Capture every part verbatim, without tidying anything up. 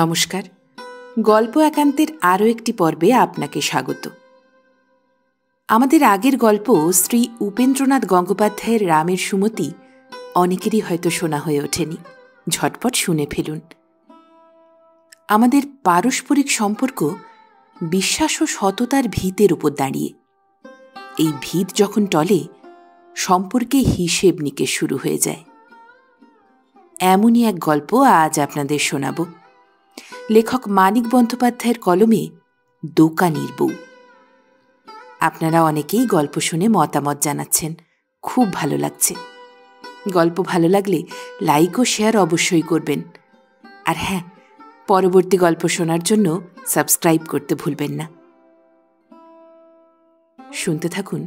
নমস্কার, গল্প একান্তের আরও একটি পর্বে আপনাকে স্বাগত। আমাদের আগের গল্প শ্রী উপেন্দ্রনাথ গঙ্গোপাধ্যায়ের রামের সুমতি অনেকেরই হয়তো শোনা হয়ে ওঠেনি, ঝটপট শুনে ফেলুন। আমাদের পারস্পরিক সম্পর্ক বিশ্বাস ও সততার ভিতের উপর দাঁড়িয়ে। এই ভিত যখন টলে, সম্পর্কে হিসেব নিকেশ শুরু হয়ে যায়। এমনই এক গল্প আজ আপনাদের শোনাব, লেখক মানিক বন্দ্যোপাধ্যায়ের কলমে দোকানির বউ। আপনারা অনেকেই গল্প শুনে মতামত জানাচ্ছেন, খুব ভালো লাগছে। গল্প ভালো লাগলে লাইক ও শেয়ার অবশ্যই করবেন। আর হ্যাঁ, পরবর্তী গল্প শোনার জন্য সাবস্ক্রাইব করতে ভুলবেন না। শুনতে থাকুন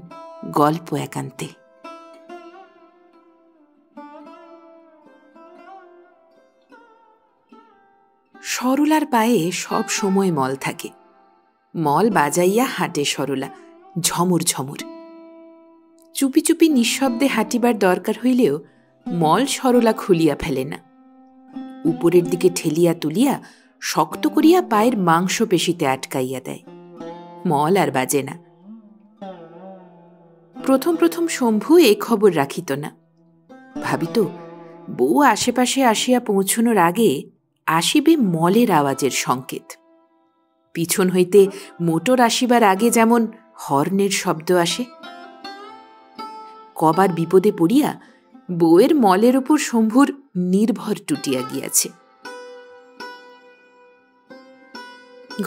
গল্প একান্তে। সরলার পায়ে সব সময় মল থাকে। মল বাজাইয়া হাঁটে সরলা, ঝমুর ঝমুর। চুপি চুপি নিঃশব্দে হাঁটিবার দরকার হইলেও মল সরলা খুলিয়া ফেলে না। উপরের দিকে ঠেলিয়া তুলিয়া শক্ত করিয়া পায়ের মাংসপেশিতে আটকাইয়া দেয়। মল আর বাজে না। প্রথম প্রথম শম্ভু এ খবর রাখিত না। ভাবিত বউ আশেপাশে আসিয়া পৌঁছনোর আগে আসিবে মলের আওয়াজের সংকেত। পিছন হইতে মোটর আসিবার আগে যেমন হর্নের শব্দ আসে। কবার বিপদে পড়িয়া বউয়ের মলের ওপর শম্ভুর নির্ভর টুটিয়া গিয়াছে।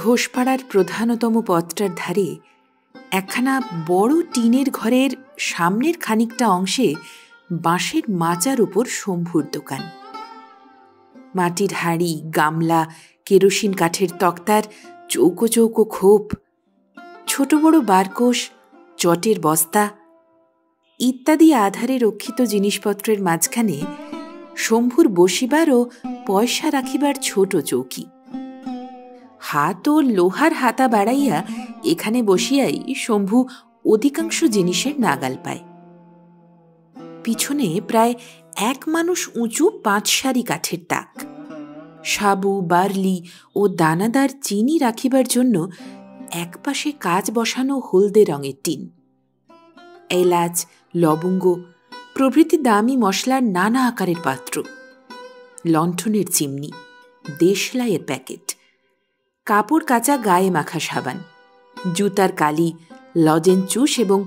ঘোষপাড়ার প্রধানতম পথটার ধারে একখানা বড় টিনের ঘরের সামনের খানিকটা অংশে বাঁশের মাচার ওপর শম্ভুর দোকান। মাটির হাঁড়ি, গামলা, কেরোসিন কাঠের তক্তার চৌকো চৌকো খোপ, ছোট বড় বারকোষ, চটের বস্তা ইত্যাদি আধারে রক্ষিত জিনিসপত্রের মাঝখানে শম্ভুর বসিবার ও পয়সা রাখিবার ছোট চৌকি। হাত ও লোহার হাতা বাড়াইয়া এখানে বসিয়াই শম্ভু অধিকাংশ জিনিসের নাগাল পায়। পিছনে প্রায় এক মানুষ উঁচু পাঁচ সারি কাঠের তাক। সাবু, বার্লি ও দানাদার চিনি রাখিবার জন্য একপাশে কাজ বসানো হলদে রঙের টিন। এলাচ, লবঙ্গ প্রভৃতি দামি মশলার নানা আকারের পাত্র, লণ্ঠনের চিমনি, দেশলাইয়ের প্যাকেট, কাপড় কাচা গায়ে মাখা সাবান, জুতার কালি, লজেন চুষ এবং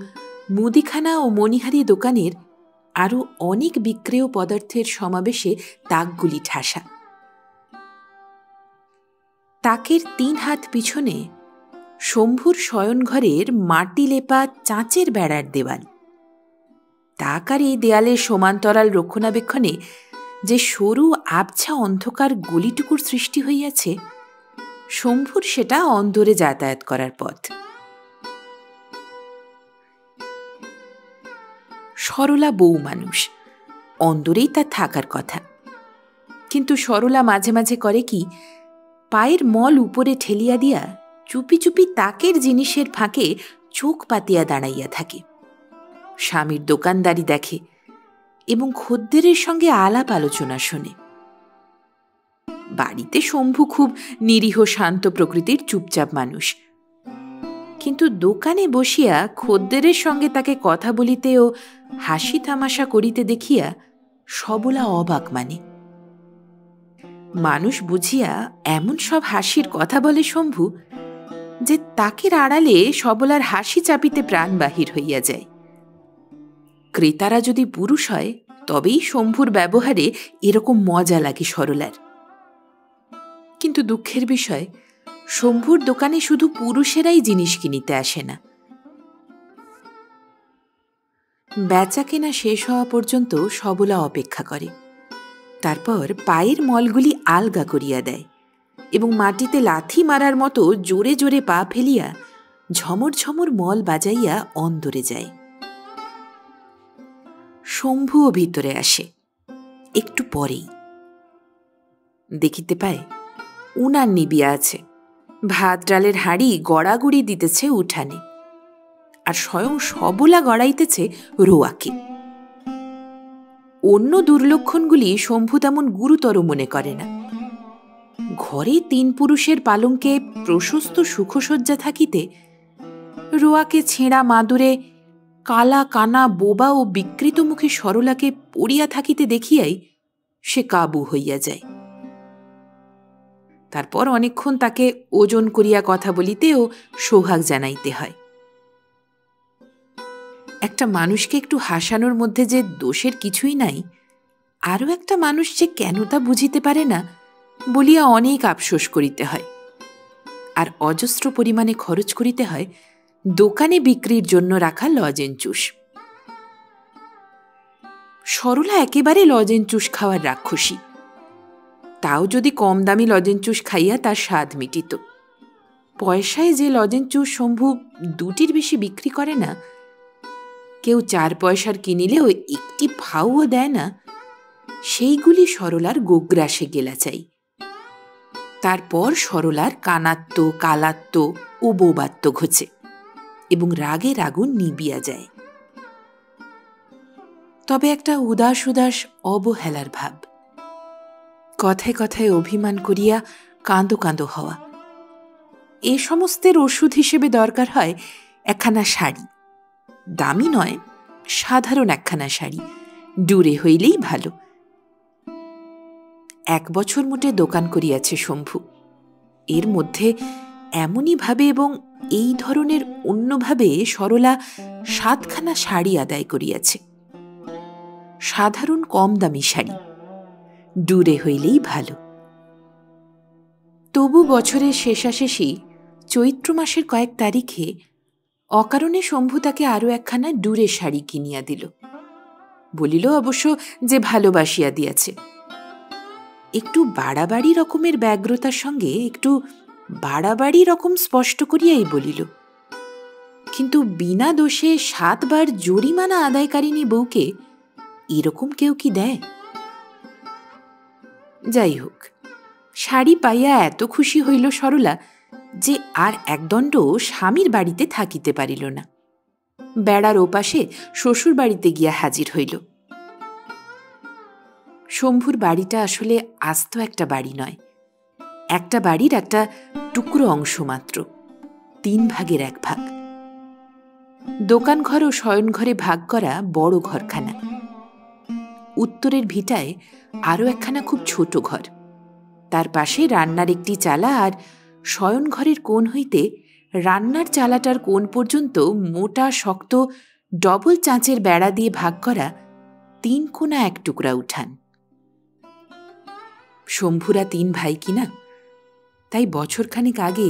মুদিখানা ও মণিহারি দোকানের আরও অনেক বিক্রেয় পদার্থের সমাবেশে তাকগুলি ঠাসা। তাকের তিন হাত পিছনে শম্ভুর শয়নঘরের মাটি লেপা চাঁচের বেড়ার দেওয়াল। তাকার এই দেয়ালের সমান্তরাল রক্ষণাবেক্ষণে যে সরু আবছা অন্ধকার গলিটুকুর সৃষ্টি হইয়াছে, শম্ভুর সেটা অন্দরে যাতায়াত করার পথ। সরলা বউ মানুষ, অন্দরেই তার থাকার কথা। কিন্তু সরলা মাঝে মাঝে করে কি, পায়ের মল উপরে ঠেলিয়া দিয়া চুপি চুপি তাকের জিনিসের ফাঁকে চোখ পাতিয়া দাঁড়াইয়া থাকে। স্বামীর দোকানদারি দেখে এবং খদ্দেরের সঙ্গে আলাপ আলোচনা শোনে। বাড়িতে শম্ভু খুব নিরীহ শান্ত প্রকৃতির চুপচাপ মানুষ, কিন্তু দোকানে বসিয়া খদ্দেরের সঙ্গে তাকে কথা বলিতে ও হাসি তামাশা করিতে দেখিয়া সবলা অবাক। মানে মানুষ বুঝিয়া এমন সব হাসির কথা বলে শম্ভু যে তাকের আড়ালে সবলার হাসি চাপিতে প্রাণ বাহির হইয়া যায়। ক্রেতারা যদি পুরুষ হয় তবেই শম্ভুর ব্যবহারে এরকম মজা লাগে সরলার। কিন্তু দুঃখের বিষয়, শম্ভুর দোকানে শুধু পুরুষেরাই জিনিস কিনিতে আসে না। বেচা কেনা শেষ হওয়া পর্যন্ত সবলা অপেক্ষা করে, তারপর পায়ের মলগুলি আলগা করিয়া দেয় এবং মাটিতে লাথি মারার মতো জোরে জোরে পা ফেলিয়া ঝমর ঝমর মল বাজাইয়া অন্দরে যায়। শম্ভুও ভিতরে আসে একটু পরেই। দেখিতে পায় উনান নিবিয়া আছে, ভাত ডালের হাঁড়ি গড়াগড়ি দিতেছে উঠানে, আর স্বয়ং সবলা গড়াইতেছে রোয়াকে। অন্য দুর্লক্ষণগুলি শম্ভু তেমন গুরুতর মনে করে না, ঘরে তিন পুরুষের পালঙ্কে প্রশস্ত সুখসজ্জা থাকিতে রোয়াকে ছেঁড়া মাদুরে কালা কানা বোবা ও বিকৃত মুখে সরলাকে পড়িয়া থাকিতে দেখিয়াই সে কাবু হইয়া যায়। তারপর অনেকক্ষণ তাকে ওজন করিয়া কথা বলিতেও সৌভাগ জানাইতে হয়। একটা মানুষকে একটু হাসানোর মধ্যে যে দোষের কিছুই নাই, আরও একটা মানুষ যে কেন তা বুঝিতে পারে না বলিয়া অনেক আফসোস করিতে হয়, আর অজস্র পরিমাণে খরচ করিতে হয় দোকানে বিক্রির জন্য রাখা লজেঞ্চুস। সরলা একেবারে লজেঞ্চুস খাওয়ার রাক্ষসী, তাও যদি কম দামি লজেঞ্চুস খাইয়া তার স্বাদ মিটিত। পয়সায় যে লজেঞ্চুস সম্ভব দুটির বেশি বিক্রি করে না, কেউ চার পয়সার কিনিলেও একটি ফাউও দেয় না, সেইগুলি সরলার গোগ্রাসে গেলা চাই। তারপর সরলার কানাত্ম কালাত্ম ও বোবাত্ম ঘোচে এবং রাগের আগুন নিবিয়া যায়, তবে একটা উদাস উদাস অবহেলার ভাব, কথায় কথায় অভিমান করিয়া কাঁদো কাঁদো হওয়া। এ সমস্তের ওষুধ হিসেবে দরকার হয় একখানা শাড়ি, দামি নয়, সাধারণ একখানা শাড়ি, দূরে হইলেই ভালো। এক বছর মোটে দোকান করিয়াছে শম্ভু। এর মধ্যে এমনইভাবে এবং এই ধরনের অন্যভাবে সরলা সাতখানা শাড়ি আদায় করিয়াছে, সাধারণ কম দামি শাড়ি, দূরে হইলেই ভালো। তবু বছরের শেষাশেষি চৈত্র মাসের কয়েক তারিখে অকারণে শম্ভু তাকে আরও একখানা দূরে শাড়ি কিনিয়া দিল, বলিল অবশ্য যে ভালোবাসিয়া দিয়াছে। একটু বাড়াবাড়ি রকমের ব্যগ্রতার সঙ্গে, একটু বাড়াবাড়ি রকম স্পষ্ট করিয়াই বলিল, কিন্তু বিনা দোষে সাতবার জরিমানা আদায়কারিণী বউকে এরকম কেউ কি দেয়? যাই হোক, শাড়ি পাইয়া এত খুশি হইল সরলা যে আর একদণ্ড স্বামীর বাড়িতে থাকিতে পারিল না, বেড়ার ওপাশে শ্বশুর বাড়িতে গিয়া হাজির হইল। শম্ভুর বাড়িটা আসলে আস্ত একটা বাড়ি নয়, একটা বাড়ির একটা টুকরো অংশ মাত্র, তিন ভাগের এক ভাগ। দোকানঘর ও শয়নঘরে ভাগ করা বড় ঘরখানা, উত্তরের ভিটায় আরও একখানা খুব ছোট ঘর, তার পাশে রান্নার একটি চালা, আর শয়নঘরের কোণ হইতে রান্নার চালাটার কোণ পর্যন্ত মোটা শক্ত ডবল চাঁচের বেড়া দিয়ে ভাগ করা তিন কোণা এক টুকরা উঠান। শম্ভুরা তিন ভাই কিনা, তাই বছরখানেক আগে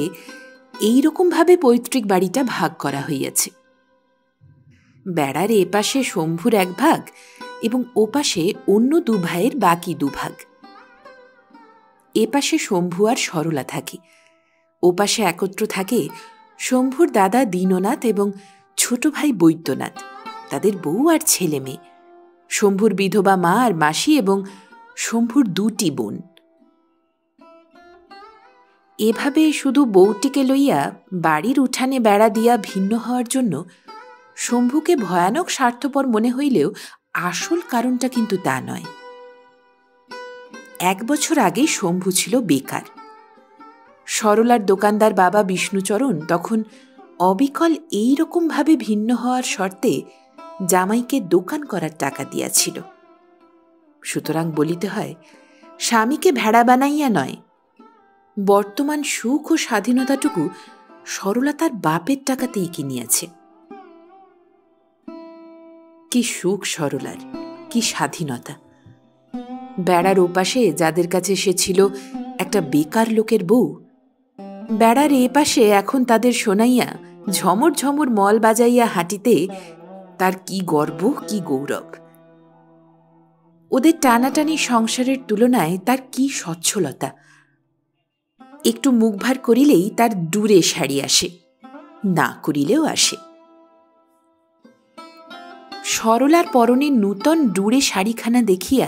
এইরকমভাবে পৈতৃক বাড়িটা ভাগ করা হইয়াছে। বেড়ার এপাশে শম্ভুর এক ভাগ এবং ওপাশে অন্য দু ভাইয়ের বাকি দুভাগ। এপাশে শম্ভু আর সরলা থাকে, ওপাশে একত্র থাকে শম্ভুর দাদা দীননাথ এবং ছোট ভাই বৈদ্যনাথ, তাদের বউ আর ছেলে মেয়ে, শম্ভুর বিধবা মা আর মাসি এবং শম্ভুর দুটি বোন। এভাবে শুধু বউটিকে লইয়া বাড়ির উঠানে বেড়া দিয়া ভিন্ন হওয়ার জন্য শম্ভুকে ভয়ানক স্বার্থপর মনে হইলেও আসল কারণটা কিন্তু তা নয়। এক বছর আগে শম্ভু ছিল বেকার। সরলার দোকানদার বাবা বিষ্ণুচরণ তখন অবিকল এইরকমভাবে ভিন্ন হওয়ার শর্তে জামাইকে দোকান করার টাকা দিয়াছিল। সুতরাং বলিতে হয়, স্বামীকে ভেড়া বানাইয়া নয়, বর্তমান সুখ ও স্বাধীনতাটুকু সরলা তার বাপের টাকাতেই কিনিয়াছে। কি সুখ সরলার, কি স্বাধীনতা! বেড়ার ওপাশে যাদের কাছে সে ছিল একটা বেকার লোকের বউ, বেড়ার এপাশে এখন তাদের শোনাইয়া ঝমর ঝমর মল বাজাইয়া হাঁটিতে তার কি গর্ব, কি গৌরব! ওদের টানাটানি সংসারের তুলনায় তার কি সচ্ছলতা! একটু মুখ ভার করিলেই তার দূরে শাড়ি আসে, না করিলেও আসে। সরলার পরনে নূতন দূরে শাড়িখানা দেখিয়া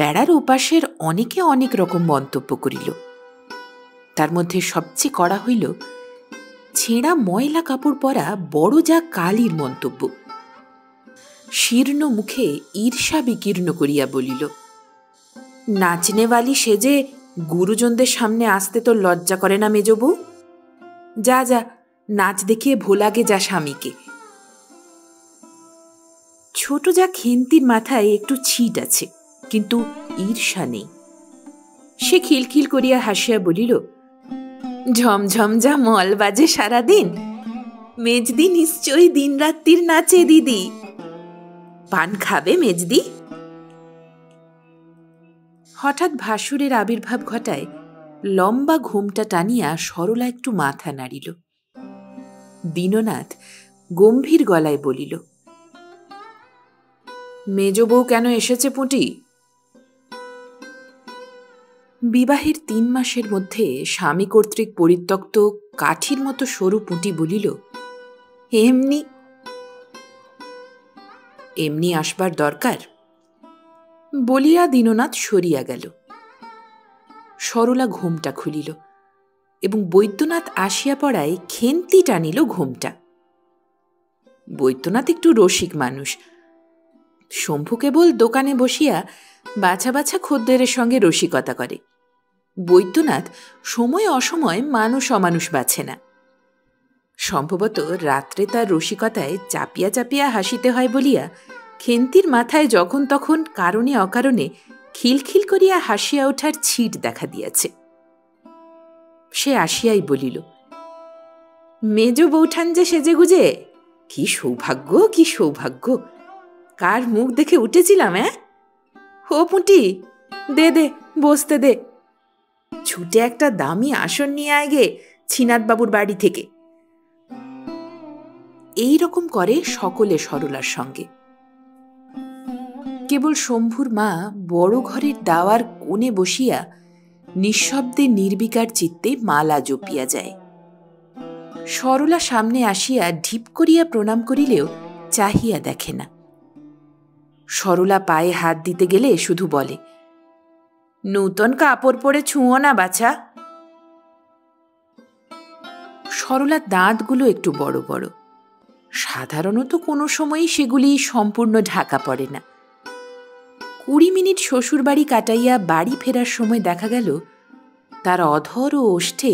বেড়ার ওপাশের অনেকে অনেক রকম মন্তব্য করিল। তার মধ্যে সবচেয়ে কড়া হইল ছেঁড়া ময়লা কাপড় পরা বড় যা কালির মন্তব্য। শীর্ণ মুখে ঈর্ষা বিকীর্ণ করিয়া বলিল, নাচনেওয়ালি সেজে গুরুজনদের সামনে আসতে তোর লজ্জা করে না মেজ বউ? যা যা, নাচ দেখিয়ে ভোলাগে যা স্বামীকে। ছোট যা খেন্তির মাথায় একটু ছিট আছে, কিন্তু ঈর্ষা নেই। সে খিলখিল করিয়া হাসিয়া বলিল, ঝমঝম যা মল বাজে সারাদিন, মেজদি নিশ্চয়ই দিন রাত্রির নাচে। দিদি পান খাবে মেজদি? হঠাৎ ভাসুরের আবির্ভাব ঘটায় লম্বা ঘুমটা টানিয়া সরলা একটু মাথা নাড়িল। দীননাথ গম্ভীর গলায় বলিল, মেজ বউ কেন এসেছে পুঁটি? বিবাহের তিন মাসের মধ্যে স্বামী কর্তৃক পরিত্যক্ত কাঠির মতো সরু পুঁটি বলিল, এমনি। এমনি আসবার দরকার বলিয়া দীননাথ সরিয়া গেল। সরলা ঘোমটা খুলিল এবং বৈদ্যনাথ আসিয়া পড়ায় খেন্তি টানিল ঘোমটা। বৈদ্যনাথ একটু রসিক মানুষ। শম্ভু কেবল দোকানে বসিয়া বাছা বাছা খদ্দের সঙ্গে রসিকতা করে। বৈদ্যনাথ সময় অসময় মানুষ অমানুষ বাছে না। সম্ভবত রাত্রে তার রসিকতায় চাপিয়া চাপিয়া হাসিতে হয় বলিয়া খেন্তির মাথায় যখন তখন কারণে অকারণে খিলখিল করিয়া হাসিয়া ওঠার ছিট দেখা দিয়াছে। সে আসিয়াই বলিল, মেজ বৌঠান যে সেজে গুজে, কি সৌভাগ্য কি সৌভাগ্য! কার মুখ দেখে উঠেছিলাম। হ্যাঁ ও পুঁটি, দে দে বসতে দে। ছুটে একটা দামি আসন নিয়ে আয় গে ছিনাথবাবুর বাড়ি থেকে। এই রকম করে সকলে সরলার সঙ্গে। কেবল শম্ভুর মা বড় ঘরের দাওয়ার কোণে বসিয়া নিঃশব্দে নির্বিকার চিত্তে মালা জপিয়া যায়। সরলা সামনে আসিয়া ঢিপ করিয়া প্রণাম করিলেও চাহিয়া দেখে না। সরলা পায়ে হাত দিতে গেলে শুধু বলে, নূতন কাপড় পরে ছুঁয়ো না বাছা। সরলার দাঁতগুলো একটু বড় বড়, সাধারণত কোনো সময়ই সেগুলি সম্পূর্ণ ঢাকা পড়ে না। কুড়ি মিনিট শ্বশুর বাড়ি কাটাইয়া বাড়ি ফেরার সময় দেখা গেল তার অধর ও ওষ্ঠে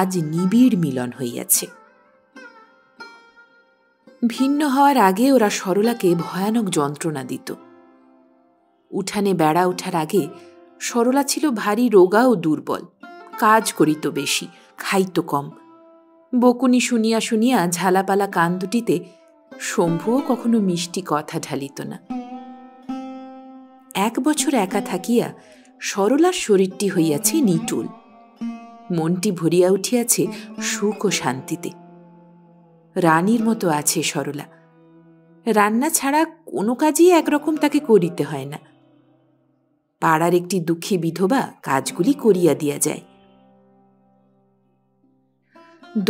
আজ নিবিড় মিলন হইয়াছে। ভিন্ন হওয়ার আগে ওরা সরলাকে ভয়ানক যন্ত্রণা দিত। উঠানে বেড়া ওঠার আগে সরলা ছিল ভারী রোগা ও দুর্বল, কাজ করিত বেশি, খাইত কম। বকুনি শুনিয়া শুনিয়া ঝালাপালা কান দুটিতে শম্ভুও কখনো মিষ্টি কথা ঢালিত না। এক বছর একা থাকিয়া সরলার শরীরটি হইয়াছে নিটুল, মনটি ভরিয়া উঠিয়াছে সুখ ও শান্তিতে। রানীর মতো আছে সরলা। রান্না ছাড়া কোনো কাজই একরকম তাকে করিতে হয় না। পাড়ার একটি দুঃখী বিধবা কাজগুলি করিয়া দিয়া যায়।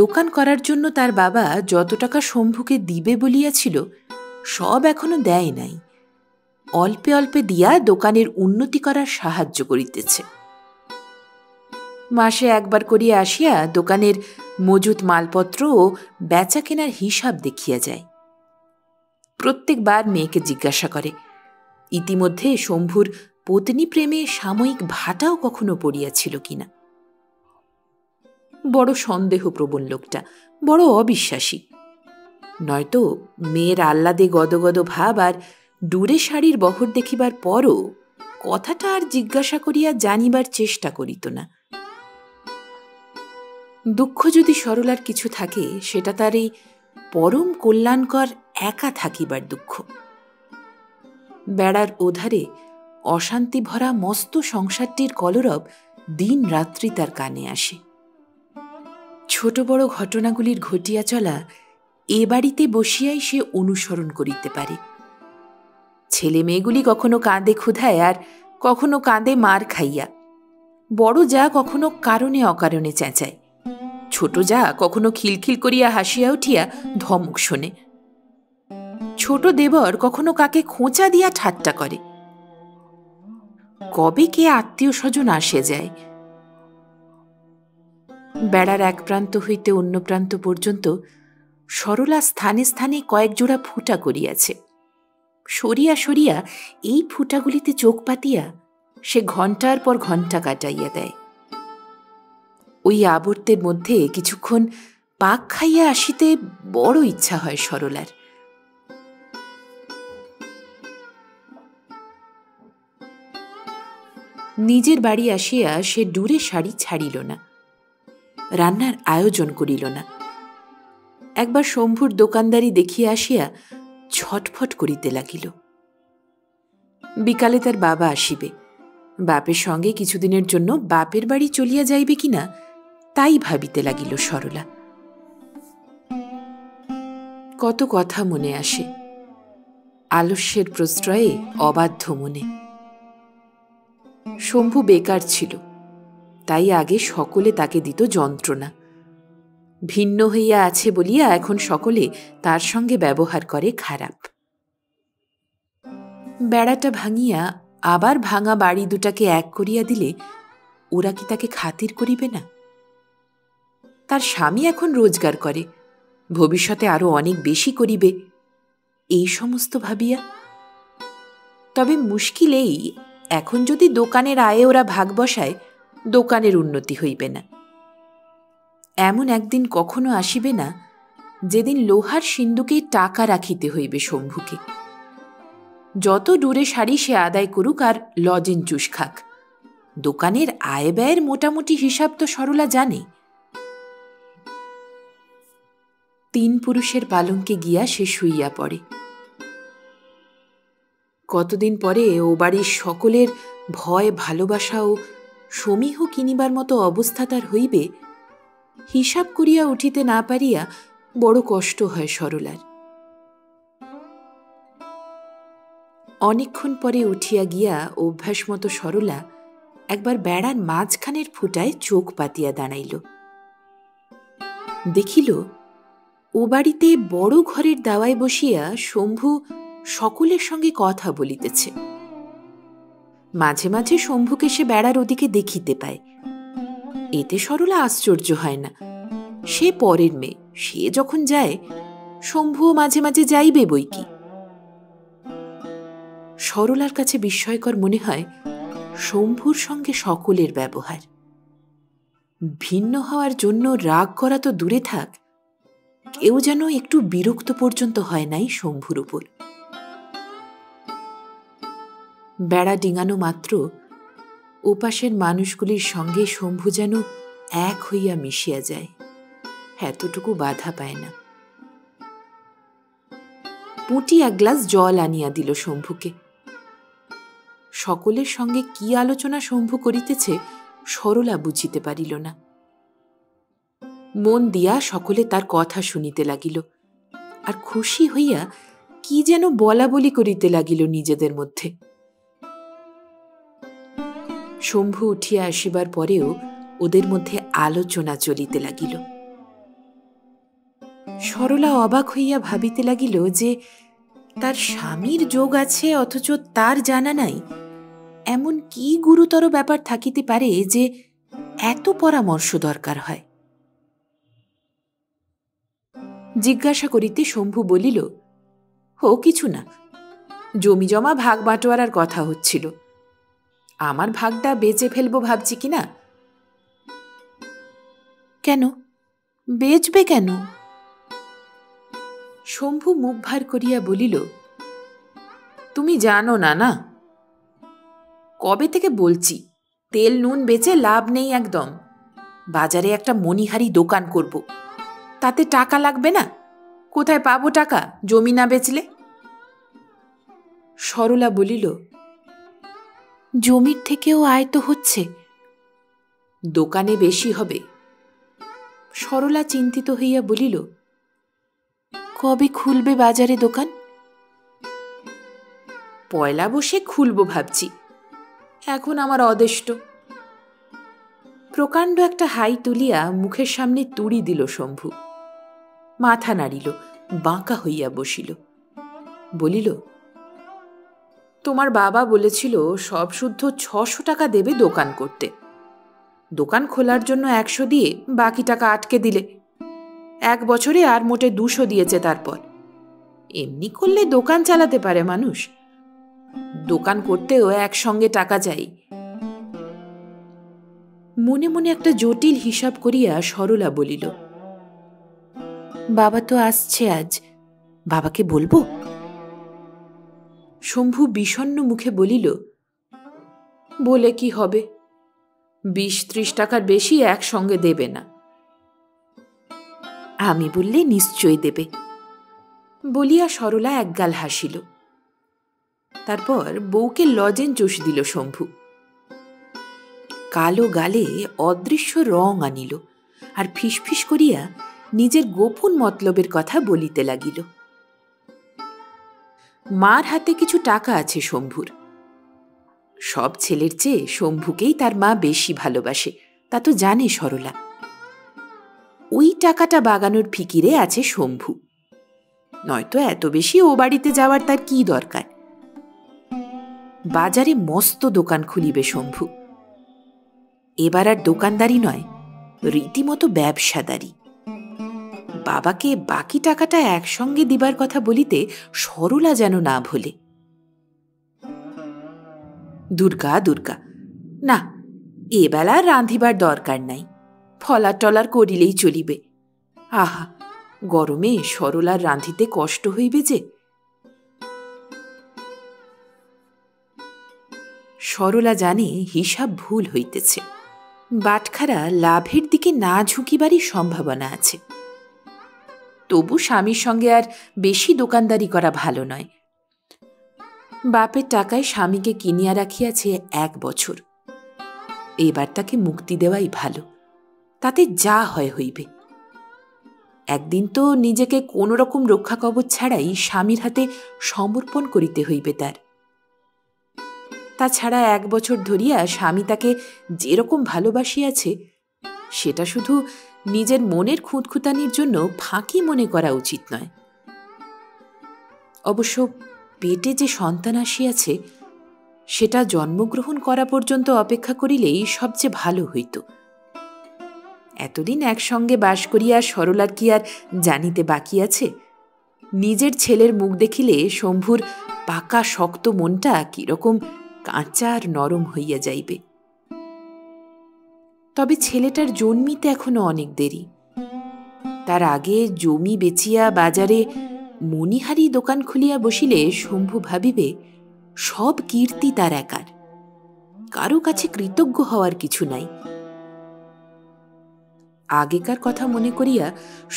দোকান করার জন্য তার বাবা যত টাকা শম্ভুকে দিবে বলিয়াছিল সব এখনো দেয় নাই, অল্পে অল্পে দিয়া দোকানের উন্নতি করার সাহায্য করিতেছে। মাসে একবার করিয়া আসিয়া দোকানের মজুত মালপত্র ও বেচা কেনার হিসাব দেখিয়া যায়। প্রত্যেকবার মেয়েকে জিজ্ঞাসা করে। ইতিমধ্যে শম্ভুর পত্নী প্রেমে সাময়িক ভাটাও কখনো পড়িয়াছিল কিনা। বড় সন্দেহপ্রবণ লোকটা, বড় অবিশ্বাসী। নয়তো মেয়ের আহ্লাদে গদগদ ভাব আর দূরে শাড়ির বহর দেখিবার পরও কথাটা আর জিজ্ঞাসা করিয়া জানিবার চেষ্টা করিত না। দুঃখ যদি সরলার কিছু থাকে, সেটা তার এই পরম কল্যাণকর একা থাকিবার দুঃখ। বেড়ার ওধারে অশান্তি ভরা মস্ত সংসারটির কলরব দিন রাত্রি তার কানে আসে। ছোট বড় ঘটনাগুলির ঘটিয়া চলা এ বাড়িতে বসিয়াই সে অনুসরণ করিতে পারে। ছেলে মেয়েগুলি কখনো কাঁদে ক্ষুধায়, আর কখনো কাঁদে মার খাইয়া। বড় যা কখনো কারণে অকারণে চেঁচায়, ছোট যা কখনো খিলখিল করিয়া হাসিয়া উঠিয়া ধমক শোনে, ছোট দেবর কখনো কাকে খোঁচা দিয়া ঠাট্টা করে। কবে কে আত্মীয় স্বজন আসে যায়। বেড়ার এক প্রান্ত হইতে অন্য প্রান্ত পর্যন্ত সরলা স্থানে স্থানে কয়েক জোড়া ফুটা করিয়াছে। সরিয়া সরিয়া এই ফুটাগুলিতে চোখ পাতিয়া সে ঘণ্টার পর ঘণ্টা কাটাইয়া দেয়। ওই আবর্তের মধ্যে কিছুক্ষণ পাক খাইয়া আসিতে বড় ইচ্ছা হয় সরলার। নিজের বাড়ি আসিয়া সে দূরে শাড়ি ছাড়িল না, রান্নার আয়োজন করিল না। একবার শম্ভুর দোকানদারি দেখিয়া আসিয়া ছটফট করিতে লাগিল। বিকালে তার বাবা আসিবে, বাপের সঙ্গে কিছুদিনের জন্য বাপের বাড়ি চলিয়া যাইবে কিনা তাই ভাবিতে লাগিল সরলা। কত কথা মনে আসে, আলস্যের প্রশ্রয়ে অবাধ্য মনে। শম্ভু বেকার ছিল, তাই আগে সকলে তাকে দিত যন্ত্রণা। ভিন্ন হইয়া আছে বলিয়া এখন সকলে তার সঙ্গে ব্যবহার করে খারাপ। বেড়াটা ভাঙিয়া আবার ভাঙা বাড়ি দুটাকে এক করিয়া দিলে ওরা কি তাকে খাতির করিবে না? তার স্বামী এখন রোজগার করে, ভবিষ্যতে আরো অনেক বেশি করিবে, এই সমস্ত ভাবিয়া। তবে মুশকিল এই, এখন যদি দোকানের আয়ে ওরা ভাগ বসায়, দোকানের উন্নতি হইবে না। এমন একদিন কখনো আসিবে না যেদিন লোহার সিন্দুকে টাকা রাখিতে হইবে শম্ভুকে। যত দূরে শাড়ি সে আদায় করুক আর লজেন চুষ খাক, দোকানের আয় ব্যয়ের মোটামুটি হিসাব তো সরলা জানে। তিন পুরুষের পালঙ্কে গিয়া সে শুইয়া পড়ে। কতদিন পরে ও বাড়ির সকলের ভয়, ভালোবাসা ও সমীহ কিনিবার মতো অবস্থা তার হইবে, হিসাব করিয়া উঠিতে না পারিয়া বড় কষ্ট হয় সরলার। অনেকক্ষণ পরে উঠিয়া গিয়া অভ্যাস মতো সরলা একবার বেড়ার মাঝখানের ফুটায় চোখ পাতিয়া দাঁড়াইল। দেখিল ও বাড়িতে বড় ঘরের দাওয়ায় বসিয়া শম্ভু সকলের সঙ্গে কথা বলিতেছে। মাঝে মাঝে শম্ভুকে সে বেড়ার ওদিকে দেখিতে পায়, এতে সরলা আশ্চর্য হয় না। সে পরের মেয়ে, সে যখন যায় শম্ভুও মাঝে মাঝে যাইবে বই কি। সরলার কাছে বিস্ময়কর মনে হয় শম্ভুর সঙ্গে সকলের ব্যবহার। ভিন্ন হওয়ার জন্য রাগ করা তো দূরে থাক, কেউ যেন একটু বিরক্ত পর্যন্ত হয় নাই শম্ভুর উপর। বেড়া ডিঙানো মাত্র ওপাশের মানুষগুলির সঙ্গে শম্ভু যেন এক হইয়া মিশিয়া যায়, এতটুকু বাধা পায় না। পুঁটি এক গ্লাস জল আনিয়া দিল শম্ভুকে। সকলের সঙ্গে কি আলোচনা শম্ভু করিতেছে সরলা বুঝিতে পারিল না। মন দিয়া সকলে তার কথা শুনিতে লাগিল আর খুশি হইয়া কি যেন বলা বলি করিতে লাগিল নিজেদের মধ্যে। শম্ভু উঠিয়া আসিবার পরেও ওদের মধ্যে আলোচনা চলিতে লাগিল। সরলা অবাক হইয়া ভাবিতে লাগিল যে তার স্বামীর যোগ আছে অথচ তার জানা নাই, এমন কি গুরুতর ব্যাপার থাকিতে পারে যে এত পরামর্শ দরকার হয়। জিজ্ঞাসা করিতে শম্ভু বলিল, ও কিছু না, জমি জমা ভাগ বাঁটোয়ারার কথা হচ্ছিল, আমার ভাগটা বেচে ফেলবো ভাবছি কিনা। কেন বেচবে কেন? শম্ভু মুখ ভার করিয়া বলিল, তুমি জানো না না, কবে থেকে বলছি তেল নুন বেচে লাভ নেই একদম, বাজারে একটা মণিহারি দোকান করব, তাতে টাকা লাগবে না? কোথায় পাবো টাকা জমি না বেচলে? সরলা বলিল, জমির থেকেও আয় তো হচ্ছে, দোকানে বেশি হবে। সরলা চিন্তিত হইয়া বলিল, কবে খুলবে বাজারে দোকান? পয়লা বসে খুলব ভাবছি, এখন আমার অদেষ্ট। প্রকাণ্ড একটা হাই তুলিয়া মুখের সামনে তুড়ি দিল শম্ভু। মাথা নাড়িল, বাঁকা হইয়া বসিল। বলিল, তোমার বাবা বলেছিল সব শুদ্ধ ছশো টাকা দেবে দোকান করতে, দোকান খোলার জন্য একশো দিয়ে বাকি টাকা আটকে দিলে, এক বছরে আর মোটে দুশো দিয়েছে। তারপর এমনি করলে দোকান চালাতে পারে মানুষ, দোকান করতেও একসঙ্গে টাকা চাই, মনে মনে একটা জটিল হিসাব করিয়া সরলা বলিল, বাবা তো আসছে আজ, বাবাকে বলবো? শম্ভু বিষণ্ণ মুখে বলিল, বলে কি হবে, বিশ ত্রিশ টাকার বেশি একসঙ্গে দেবে না। আমি বললে নিশ্চয়ই দেবে, বলিয়া সরলা একগাল হাসিল। তারপর বউকে লজেন চুষ দিল শম্ভু। কালো গালে অদৃশ্য রং আনিল আর ফিসফিস করিয়া নিজের গোপন মতলবের কথা বলিতে লাগিল। মার হাতে কিছু টাকা আছে শম্ভুর। সব ছেলের চেয়ে শম্ভুকেই তার মা বেশি ভালোবাসে, তা তো জানে সরলা। ওই টাকাটা বাগানোর ফিকিরে আছে শম্ভু, নয়তো এত বেশি ও বাড়িতে যাওয়ার তার কি দরকার। বাজারে মস্ত দোকান খুলিবে শম্ভু, এবার আর দোকানদারি নয়, রীতিমতো ব্যবসাদারি। বাবাকে বাকি টাকাটা একসঙ্গে দিবার কথা বলিতে সরলা যেন না ভোলে। দুর্গা দুর্গা, না, এবেলা রাঁধিবার দরকার নাই, ফলার টলার করিলেই চলিবে। আহা, গরমে সরলার রাঁধিতে কষ্ট হইবে যে। সরলা জানে হিসাব ভুল হইতেছে, বাটখারা লাভের দিকে না ঝুঁকিবারই সম্ভাবনা আছে। তবু স্বামীর সঙ্গে আর বেশি দোকানদারি করা ভালো নয়। বাপের টাকায় স্বামীকে কিনিয়া রাখিয়াছে এক বছর, এবার তাকে মুক্তি দেওয়াই ভালো, তাতে যা হয় হইবে। একদিন তো নিজেকে কোনো রকম রক্ষা কবচ ছাড়াই স্বামীর হাতে সমর্পণ করিতে হইবে তার। তাছাড়া এক বছর ধরিয়া স্বামী তাকে যেরকম ভালোবাসিয়াছে সেটা শুধু নিজের মনের খুঁতখুঁতানির জন্য ফাঁকি মনে করা উচিত নয়। অবশ্য পেটে যে সন্তান আসিয়াছে সেটা জন্মগ্রহণ করা পর্যন্ত অপেক্ষা করিলেই সবচেয়ে ভালো হইত। এতদিন একসঙ্গে বাস করিয়া সরলার কি আর জানিতে বাকি আছে? নিজের ছেলের মুখ দেখিলে শম্ভুর পাকা শক্ত মনটা কিরকম কাঁচা আর নরম হইয়া যাইবে। তবে ছেলেটার জন্মিতে এখনো অনেক দেরি, তার আগে জমি বেচিয়া বাজারে মণিহারি দোকান খুলিয়া বসিলে শম্ভু ভাবিবে সব কীর্তি তার একার, কারো কাছে কৃতজ্ঞ হওয়ার কিছু নাই। আগেকার কথা মনে করিয়া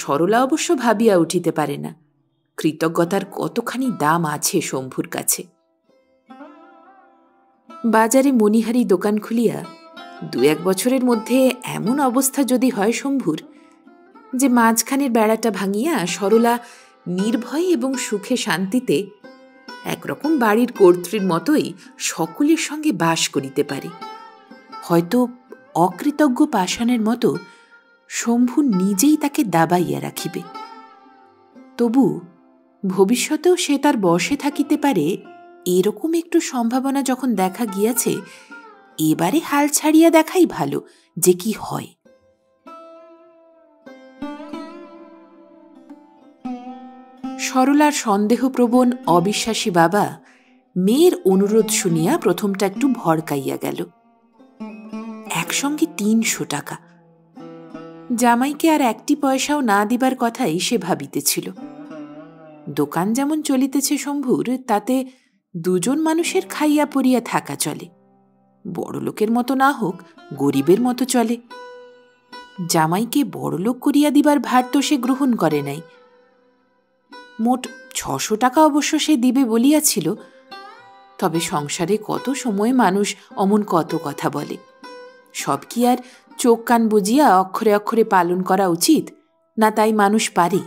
সরলা অবশ্য ভাবিয়া উঠিতে পারে না কৃতজ্ঞতার কতখানি দাম আছে শম্ভুর কাছে। বাজারে মণিহারি দোকান খুলিয়া দু এক বছরের মধ্যে এমন অবস্থা যদি হয় শম্ভুর যে মাঝখানের বেড়াটা ভাঙিয়া সরলা নির্ভয় এবং সুখে শান্তিতে একরকম বাড়ির কর্ত্রীর মতোই সকলের সঙ্গে বাস করিতে পারে, হয়তো অকৃতজ্ঞ পাষাণের মতো শম্ভু নিজেই তাকে দাবাইয়া রাখিবে, তবু ভবিষ্যতেও সে তার বশে থাকিতে পারে, এরকম একটু সম্ভাবনা যখন দেখা গিয়াছে এবারে হাল ছাড়িয়া দেখাই ভালো যে কি হয়। সরলার সন্দেহপ্রবণ অবিশ্বাসী বাবা মেয়ের অনুরোধ শুনিয়া প্রথমটা একটু ভড়কাইয়া গেল। একসঙ্গে তিনশো টাকা, জামাইকে আর একটি পয়সাও না দিবার কথাই সে ভাবিতেছিল। দোকান যেমন চলিতেছে শম্ভুর, তাতে দুজন মানুষের খাইয়া পড়িয়া থাকা চলে, বড়লোকের মতো না হোক গরিবের মতো চলে। জামাইকে বড়লোক করিয়া দিবার ভার তো সে গ্রহণ করে নাই। মোট ছশো টাকা অবশ্য সে দিবে বলিয়াছিল, তবে সংসারে কত সময় মানুষ অমন কত কথা বলে, সব কি আর চোখ কান বুঝিয়া অক্ষরে অক্ষরে পালন করা উচিত না, তাই মানুষ পারে।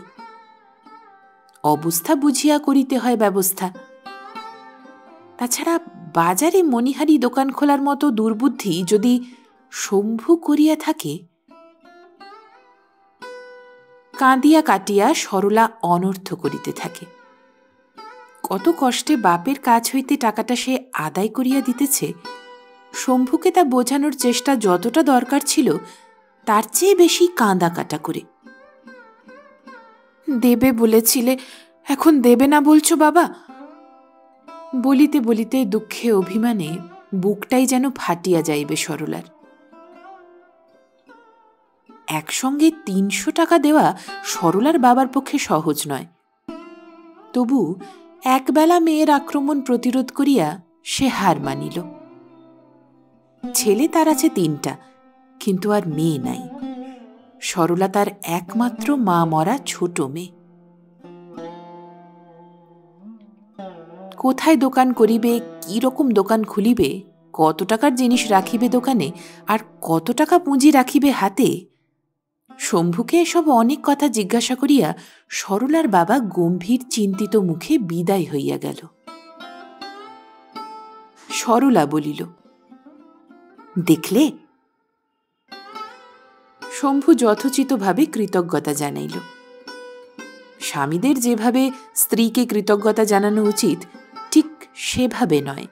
অবস্থা বুঝিয়া করিতে হয় ব্যবস্থা। তাছাড়া বাজারে মণিহারি দোকান খোলার মতো দুর্বুদ্ধি যদি শম্ভু করিয়া থাকে। কাঁদিয়া কাটিয়া সরলা অনর্থ করিতে থাকে। কত কষ্টে বাপের কাছ হইতে টাকাটা সে আদায় করিয়া দিতেছে, শম্ভুকে তা বোঝানোর চেষ্টা যতটা দরকার ছিল তার চেয়ে বেশি কাঁদা কাটা করে। দেবে বলেছিলে, এখন দেবে না বলছো বাবা? বলিতে বলিতে দুঃখে অভিমানে বুকটাই যেন ফাটিয়া যাইবে সরলার। একসঙ্গে তিনশো টাকা দেওয়া সরলার বাবার পক্ষে সহজ নয়। তবু একবেলা মেয়ের আক্রমণ প্রতিরোধ করিয়া সে হার মানিল। ছেলে তার আছে তিনটা, কিন্তু আর মেয়ে নাই। সরলা তার একমাত্র মা মরা ছোট মেয়ে। কোথায় দোকান করিবে, কি রকম দোকান খুলিবে, কত টাকার জিনিস রাখিবে দোকানে, আর কত টাকা পুঁজি রাখিবে হাতে, শম্ভুকে এসব অনেক কথা জিজ্ঞাসা করিয়া সরলার বাবা গম্ভীর চিন্তিত মুখে বিদায় হইয়া গেল। সরলা বলিল, দেখলে? শম্ভু যথোচিতভাবে কৃতজ্ঞতা জানাইল। স্বামীদের যেভাবে স্ত্রীকে কৃতজ্ঞতা জানানো উচিত, ঠিক সেভাবে নয়,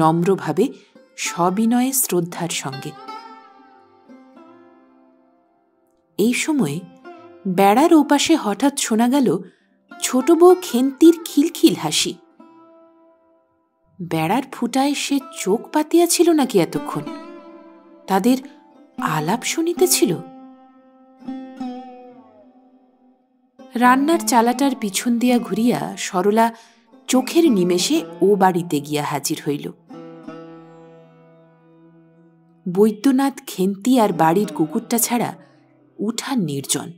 নম্রভাবে, সবিনয়ে, শ্রদ্ধার সঙ্গে। এই সময়ে বেড়ার ওপাশে হঠাৎ শোনা গেল ছোট বউ খেন্তির খিলখিল হাসি। বেড়ার ফুটায় সে চোখ পাতিয়াছিল নাকি এতক্ষণ? তাদের আলাপ শুনিতেছিল। রান্নার চালাটার পিছন দিয়া ঘুরিয়া সরলা চোখের নিমেষে ও বাড়িতে গিয়া হাজির হইল। বৈদ্যনাথ, খেন্তি আর বাড়ির কুকুরটা ছাড়া উঠান নির্জন।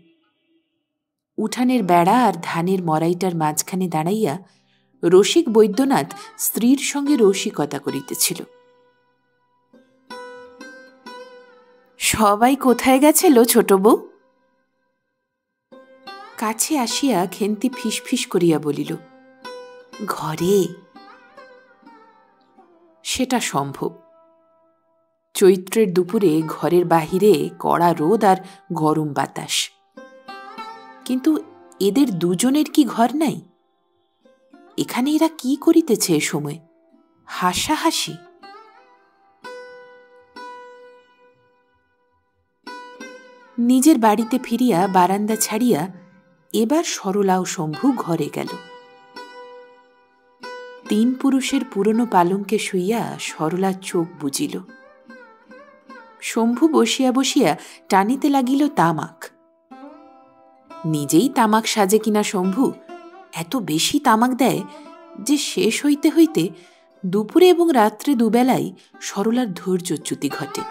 উঠানের বেড়া আর ধানের মরাইটার মাঝখানে দাঁড়াইয়া রসিক বৈদ্যনাথ স্ত্রীর সঙ্গে রসিকতা করিতেছিল। সবাই কোথায় গেছিল ছোট বউ? কাছে আসিয়া খেন্তি ফিসফিস করিয়া বলিল, ঘরে। সেটা সম্ভব। চৈত্রের দুপুরে ঘরের বাহিরে কড়া রোদ আর গরম বাতাস। কিন্তু এদের দুজনের কি ঘর নাই? এখানে এরা কি করিতেছে এ সময়? হাসাহাসি। নিজের বাড়িতে ফিরিয়া বারান্দা ছাড়িয়া এবার সরলা ও শম্ভু ঘরে গেল। তিন পুরুষের পুরনো পালঙ্কে শুইয়া সরলা চোখ বুজিল। শম্ভু বসিয়া বসিয়া টানিতে লাগিল তামাক। নিজেই তামাক সাজে কিনা শম্ভু, এত বেশি তামাক দেয় যে শেষ হইতে হইতে দুপুরে এবং রাত্রে দুবেলায় সরলার ধৈর্যচ্যুতি ঘটে।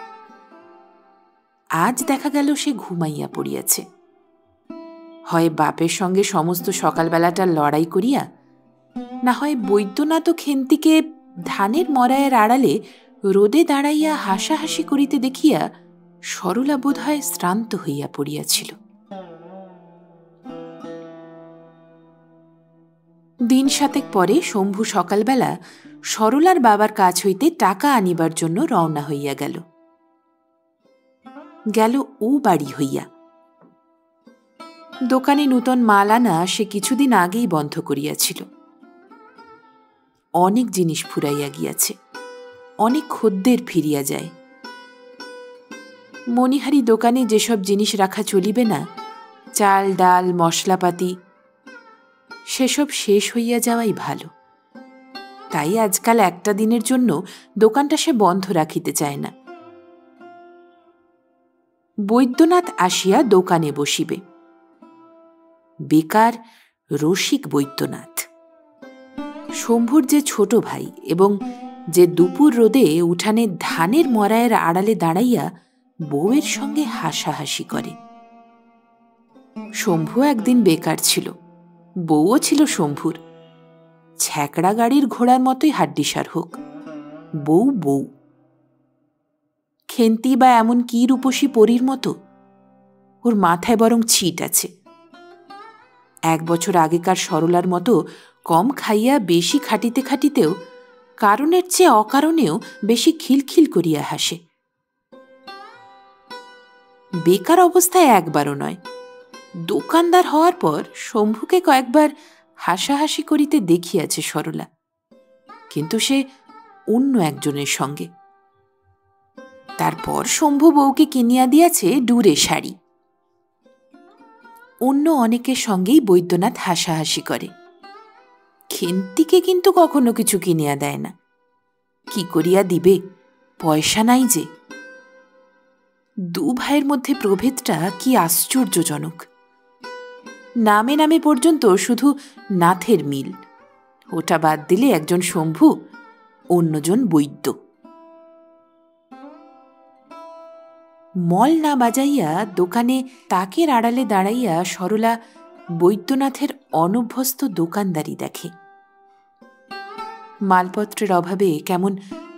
আজ দেখা গেল সে ঘুমাইয়া পড়িয়াছে, হয় বাপের সঙ্গে সমস্ত সকালবেলাটা লড়াই করিয়া, না হয় বৈদ্যনাথ খেন্তিকে ধানের মরায়ের আড়ালে রোদে দাঁড়াইয়া হাসাহাসি করিতে দেখিয়া সরলা বোধ হয় শ্রান্ত হইয়া পড়িয়াছিল। দিন সাতেক পরে শম্ভু সকালবেলা সরলার বাবার কাছ হইতে টাকা আনিবার জন্য রওনা হইয়া গেল। গেল ও বাড়ি হইয়া। দোকানে নূতন মাল আনা সে কিছুদিন আগেই বন্ধ করিয়াছিল। অনেক জিনিস ফুরাইয়া গিয়াছে, অনেক খদ্দের ফিরিয়া যায়। মনিহারি দোকানে যেসব জিনিস রাখা চলিবে না, চাল, ডাল, মশলাপাতি, সেসব শেষ হইয়া যাওয়াই ভালো। তাই আজকাল একটা দিনের জন্য দোকানটা সে বন্ধ রাখিতে চায় না। বৈদ্যনাথ আসিয়া দোকানে বসিবে। বেকার রসিক বৈদ্যনাথ, শম্ভুর যে ছোট ভাই এবং যে দুপুর রোদে উঠানে ধানের মরায়ের আড়ালে দাঁড়াইয়া বউয়ের সঙ্গে হাসাহাসি করে। শম্ভু একদিন বেকার ছিল, বউও ছিল শম্ভুর। ছ্যাকড়া গাড়ির ঘোড়ার মতোই হাড্ডিসার হোক, বউ বউ। খেন্তি বা এমন কি রূপসী পরীর মতো? ওর মাথায় বরং ছিট আছে। এক বছর আগেকার সরলার মতো কম খাইয়া বেশি খাটিতে খাটিতেও কারণের চেয়ে অকারণেও বেশি খিলখিল করিয়া হাসে। বেকার অবস্থায় একবারও নয়, দোকানদার হওয়ার পর শম্ভুকে কয়েকবার হাসাহাসি করিতে দেখিয়াছে সরলা, কিন্তু সে অন্য একজনের সঙ্গে। তারপর শম্ভু বউকে কিনিয়া দিয়াছে ডুরে শাড়ি। অন্য অনেকের সঙ্গেই বৈদ্যনাথ হাসাহাসি করে, খেন্তিকে কিন্তু কখনো কিছু কিনিয়া দেয় না। কি করিয়া দিবে, পয়সা নাই যে। দু ভাইয়ের মধ্যে প্রভেদটা কি আশ্চর্যজনক। নামে নামে পর্যন্ত শুধু নাথের মিল, ওটা বাদ দিলে একজন শম্ভু, অন্যজন বৈদ্য। মল না বাজাইয়া দোকানে তাকের আড়ালে দাঁড়াইয়া সরলা বৈদ্যনাথের অনভ্যস্ত দোকানদারি দেখে। মালপত্রের অভাবে কেমন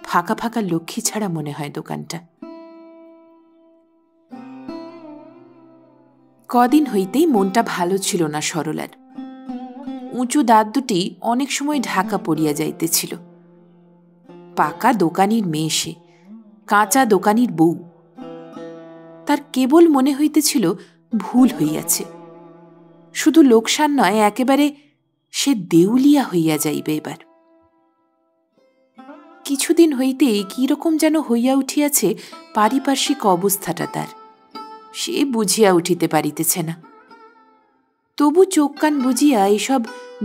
ফাঁকা ফাঁকা লক্ষ্মী ছাড়া মনে হয় দোকানটা। কদিন হইতেই মনটা ভালো ছিল না সরলার। উঁচু দাঁত দুটি অনেক সময় ঢাকা পড়িয়া যাইতেছিল। পাকা দোকানির মেয়ে সে, কাঁচা দোকানির বউ। তার কেবল মনে হইতেছিল ভুল হইয়াছে, শুধু লোকসান নয়, একেবারে সে দেউলিয়া হইয়া যাইবে। এবার কিছুদিন হইতেই কিরকম যেন হইয়া উঠিয়াছে পারিপার্শ্বিক অবস্থাটা তার, সে বুঝিয়া উঠিতে পারিতেছে না। তবু চোখ কান বুঝিয়া এসব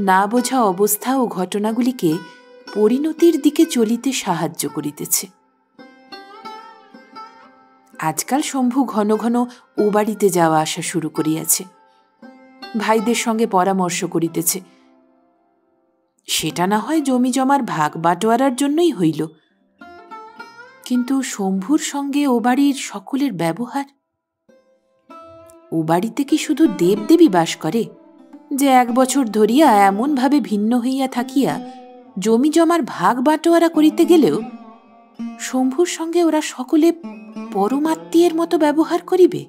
না বোঝা অবস্থা ও ঘটনাগুলিকে পরিণতির দিকে চলিতে সাহায্য করিতেছে। আজকাল শম্ভু ঘন ঘন ও বাড়িতে যাওয়া আসা শুরু করিয়াছে, ভাইদের সঙ্গে পরামর্শ করিতেছে। সেটা না হয় জমি জমার ভাগ বাটোয়ারার জন্যই হইল, কিন্তু শম্ভুর সঙ্গে ও বাড়ির সকলের ব্যবহার। ও বাড়িতে কি শুধু দেবদেবী বাস করে, যে এক বছর ধরিয়া এমনভাবে ভিন্ন হইয়া থাকিয়া জমি জমার ভাগ বাটোয়ারা করিতে গেলেও শম্ভুর সঙ্গে ওরা সকলে পরমাত্মীয়ের মতো ব্যবহার করিবে?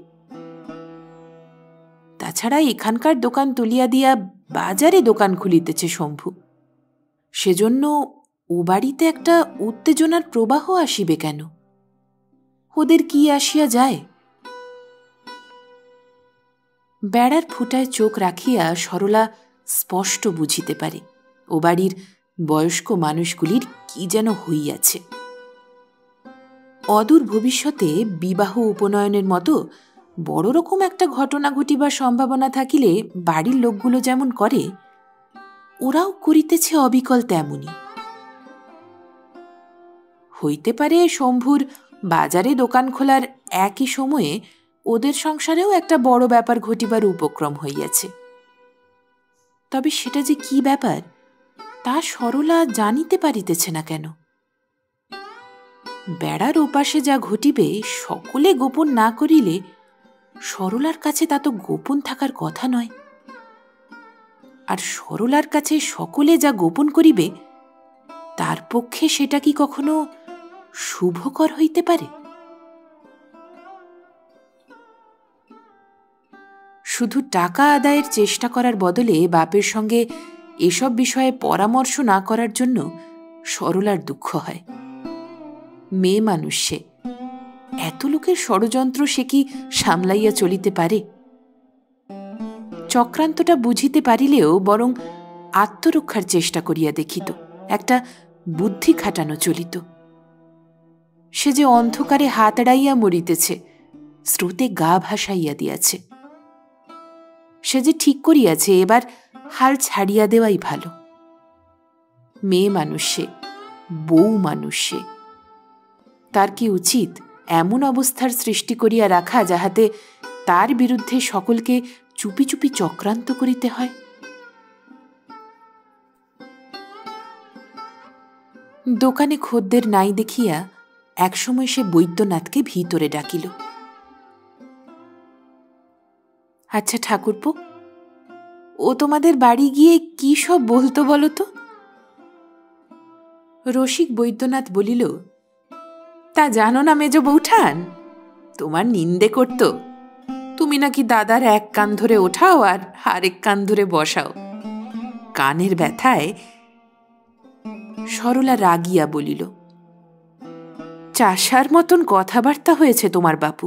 তাছাড়া এখানকার দোকান তুলিয়া দিয়া বাজারে দোকান খুলিতেছে শম্ভু, সেজন্য ও বাড়িতে একটা উত্তেজনার প্রবাহ আসিবে কেন? ওদের কি আসিয়া যায়? বেড়ার ফুটায় চোখ রাখিয়া সরলা স্পষ্ট বুঝিতে পারে ও বাড়ির বয়স্ক মানুষগুলির কি যেন হইয়াছে। অদূর ভবিষ্যতে বিবাহ উপনয়নের মতো বড় রকম একটা ঘটনা ঘটিবার সম্ভাবনা থাকিলে বাড়ির লোকগুলো যেমন করে, ওরাও করিতেছে অবিকল তেমনি। হইতে পারে শম্ভুর বাজারে দোকান খোলার একই সময়ে ওদের সংসারেও একটা বড় ব্যাপার ঘটিবার উপক্রম হইয়াছে। তবে সেটা যে কি ব্যাপার তা সরলা জানিতে পারিতেছে না কেন। বেড়ার ওপাশে যা ঘটিবে সকলে গোপন না করিলে সরলার কাছে তা তো গোপন থাকার কথা নয়, আর সরলার কাছে সকলে যা গোপন করিবে তার পক্ষে সেটা কি কখনো শুভকর হইতে পারে? শুধু টাকা আদায়ের চেষ্টা করার বদলে বাপের সঙ্গে এসব বিষয়ে পরামর্শ না করার জন্য সরলার দুঃখ হয়। মেয়ে মানুষ সে, এত লোকের ষড়যন্ত্র সে কি সামলাইয়া চলিতে পারে? চক্রান্তটা বুঝিতে পারিলেও বরং আত্মরক্ষার চেষ্টা করিয়া দেখিত, একটা বুদ্ধি খাটানো চলিত। সে যে অন্ধকারে হাত আড়াইয়া মরিতেছে, স্রোতে গা ভাসাইয়া দিয়াছে, সে যে ঠিক করিয়াছে এবার হাল ছাড়িয়া দেওয়াই ভালো। মেয়ে মানুষে, বউ মানুষে, তার কি উচিত এমন অবস্থার সৃষ্টি করিয়া রাখা যাহাতে তার বিরুদ্ধে সকলকে চুপি চুপি চক্রান্ত করিতে হয়? দোকানে খদ্দের নাই দেখিয়া একসময় সে বৈদ্যনাথকে ভিতরে ডাকিল। আচ্ছা ঠাকুরপো, ও তোমাদের বাড়ি গিয়ে কি সব বলতো বলো তো? রসিক বৈদ্যনাথ বলিল, তা জানো না মেজ বৌঠান, তোমার নিন্দে করত। তুমি নাকি দাদার এক কান ধরে ওঠাও আর আরেক কান ধরে বসাও, কানের ব্যথায়। সরলা রাগিয়া বলিল, চাষার মতন কথাবার্তা হয়েছে তোমার বাপু,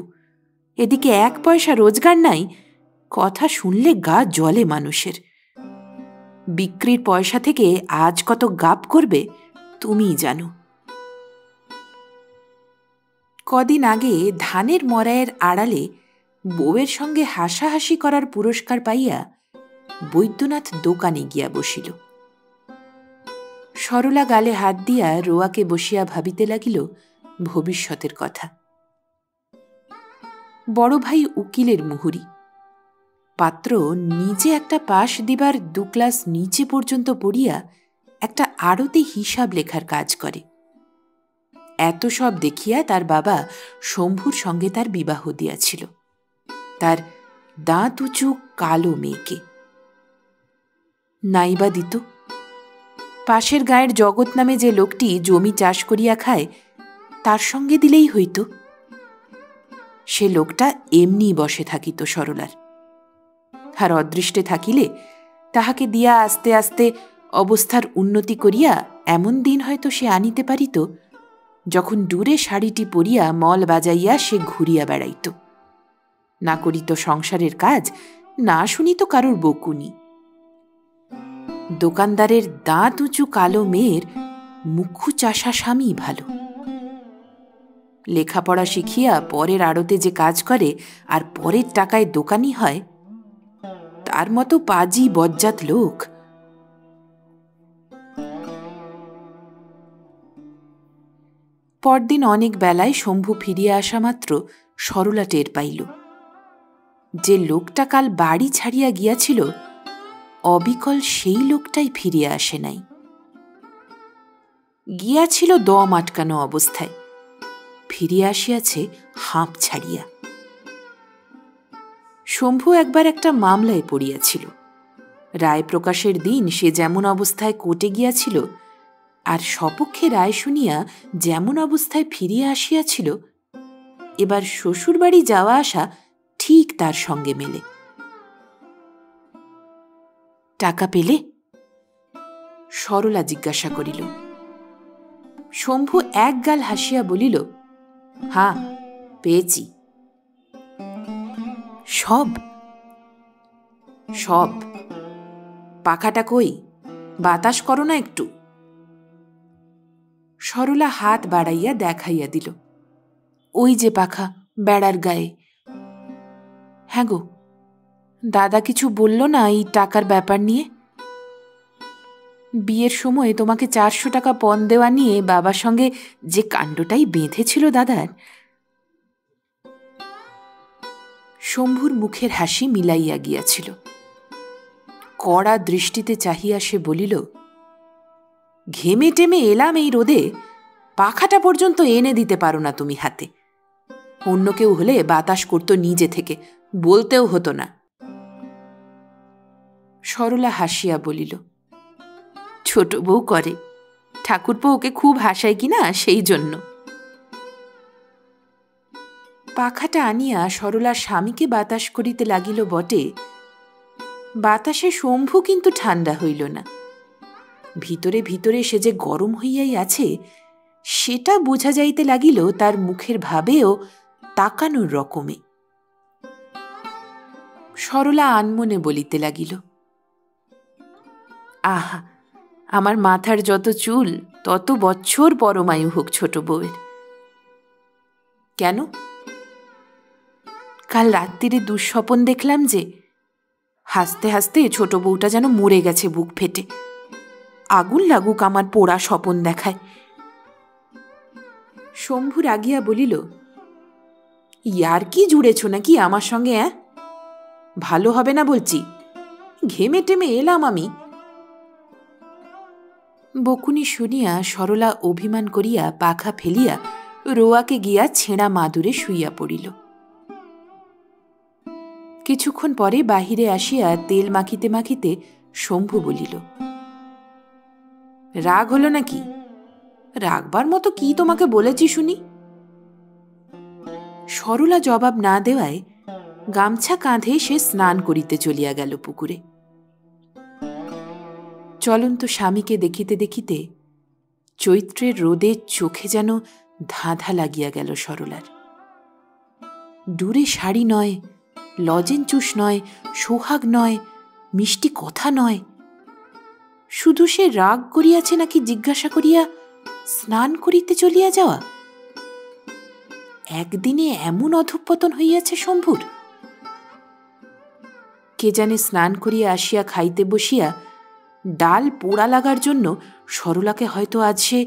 এদিকে এক পয়সা রোজগার নাই, কথা শুনলে গা জ্বলে মানুষের। বিক্রির পয়সা থেকে আজ কত গাপ করবে তুমিই জানো। কদিন আগে ধানের মরায়ের আড়ালে বউয়ের সঙ্গে হাসাহাসি করার পুরস্কার পাইয়া বৈদ্যনাথ দোকানে গিয়া বসিল। সরলা গালে হাত দিয়া রোয়াকে বসিয়া ভাবিতে লাগিল ভবিষ্যতের কথা। বড় ভাই উকিলের মুহুরি। পাত্র নিজে একটা পাশ দিবার দু ক্লাস নিচে পর্যন্ত পড়িয়া একটা আড়তে হিসাব লেখার কাজ করে। এত সব দেখিয়া তার বাবা শম্ভুর সঙ্গে তার বিবাহ দিয়াছিল, তার দাঁত উঁচু কালো মেয়েকে। নাইবা দিত, পাশের গায়ের জগৎ নামে যে লোকটি জমি চাষ করিয়া খায় তার সঙ্গে দিলেই হইত। সে লোকটা এমনি বসে থাকিত সরলার, আর অদৃষ্টে থাকিলে তাহাকে দিয়া আস্তে আস্তে অবস্থার উন্নতি করিয়া এমন দিন হয়তো সে আনিতে পারিত যখন দূরে শাড়িটি পরিয়া মল বাজাইয়া সে ঘুরিয়া বেড়াইত, না করিত সংসারের কাজ, না শুনিত কারোর বকুনি। দোকানদারের দাঁত উঁচু কালো মেয়ের মুখু চাষা স্বামী ভালো, লেখাপড়া শিখিয়া পরের আড়তে যে কাজ করে আর পরের টাকায় দোকানি হয় তার মতো পাজি বজ্জাত লোক। পরদিন অনেক বেলায় শম্ভু ফিরিয়া আসা মাত্র সরলা টের পাইল যে লোকটা কাল বাড়ি ছাড়িয়া গিয়াছিল অবিকল সেই লোকটাই ফিরিয়া আসে নাই। গিয়াছিল দম আটকানো অবস্থায়, ফিরিয়া আসিয়াছে হাঁপ ছাড়িয়া। শম্ভু একবার একটা মামলায় পড়িয়াছিল, রায় প্রকাশের দিন সে যেমন অবস্থায় কোর্টে গিয়াছিল আর সপক্ষে রায় শুনিয়া যেমন অবস্থায় ফিরিয়া আসিয়াছিল, এবার শ্বশুরবাড়ি যাওয়া আসা ঠিক তার সঙ্গে মেলে। টাকা পেলে? সরলা জিজ্ঞাসা করিল। শম্ভু এক গাল হাসিয়া বলিল, হা, পেয়েছি। সব? সব। পাখাটা কই? বাতাস করো না একটু। সরলা হাত বাড়াইয়া দেখাইয়া দিল, ওই যে পাখা বেড়ার গায়ে। হ্যাঁ গো, দাদা কিছু বলল না এই টাকার ব্যাপার নিয়ে? বিয়ের সময় তোমাকে চারশো টাকা পণ দেওয়া নিয়ে বাবার সঙ্গে যে কাণ্ডটাই বেঁধেছিল দাদার। শম্ভুর মুখের হাসি মিলাইয়া গিয়াছিল, কড়া দৃষ্টিতে চাহিয়া সে বলিল, ঘেমে টেমে এলাম এই রোদে, পাখাটা পর্যন্ত এনে দিতে পারো না তুমি হাতে। অন্য কেউ হলে বাতাস করত নিজে থেকে, বলতেও হতো না। সরলা হাসিয়া বলিল, ছোট বউ করে, ঠাকুরপো ওকে খুব হাসায় কিনা সেই জন্য। পাখাটা আনিয়া সরলা স্বামীকে বাতাস করিতে লাগিল বটে, বাতাসে শম্ভু কিন্তু ঠান্ডা হইল না। ভিতরে ভিতরে সে যে গরম হইয়াই আছে সেটা বোঝা যাইতে লাগিল তার মুখের ভাবেও তাকানোর রকমে। সরলা আনমনে বলিতে লাগিল, আহা, আমার মাথার যত চুল তত বছর পরমায়ু হোক ছোট বউয়ের। কেন? কাল রাত্রিরে দুঃস্বপন দেখলাম যে হাসতে হাসতে ছোট বউটা যেন মরে গেছে বুক ফেটে। আগুন লাগুক আমার পোড়া স্বপন দেখায়। শম্ভু রাগিয়া বলিল, ইয়ার কি জুড়েছ নাকি আমার সঙ্গে? অ্যাঁ, ভালো হবে না বলছি, ঘেমে টেমে এলাম আমি। বকুনি শুনিয়া সরলা অভিমান করিয়া পাখা ফেলিয়া রোয়াকে গিয়া ছেঁড়া মাদুরে শুইয়া পড়িল। কিছুক্ষণ পরে বাহিরে আসিয়া তেল মাখিতে মাখিতে শম্ভু বলিল, রাগ হলো নাকি? রাগবার মতো কি তোমাকে বলেছি শুনি? সরলা জবাব না দেওয়ায় গামছা কাঁধে সে স্নান করিতে চলিয়া গেল পুকুরে। চলন্ত স্বামীকে দেখিতে দেখিতে চৈত্রের রোদে চোখে যেন ধাঁধা লাগিয়া গেল সরলার। দূরে শাড়ি নয়, লজেঞ্চুস নয়, সোহাগ নয়, মিষ্টি কথা নয়, শুধু সে রাগ করিয়াছে নাকি জিজ্ঞাসা করিয়া স্নান করিতে চলিয়া যাওয়া। একদিনে এমন অধঃপতন হইয়াছে শম্ভুর! কে জানে স্নান করিয়া আসিয়া খাইতে বসিয়া ডাল পোড়া লাগার জন্য সরলাকে হয়তো আজ সে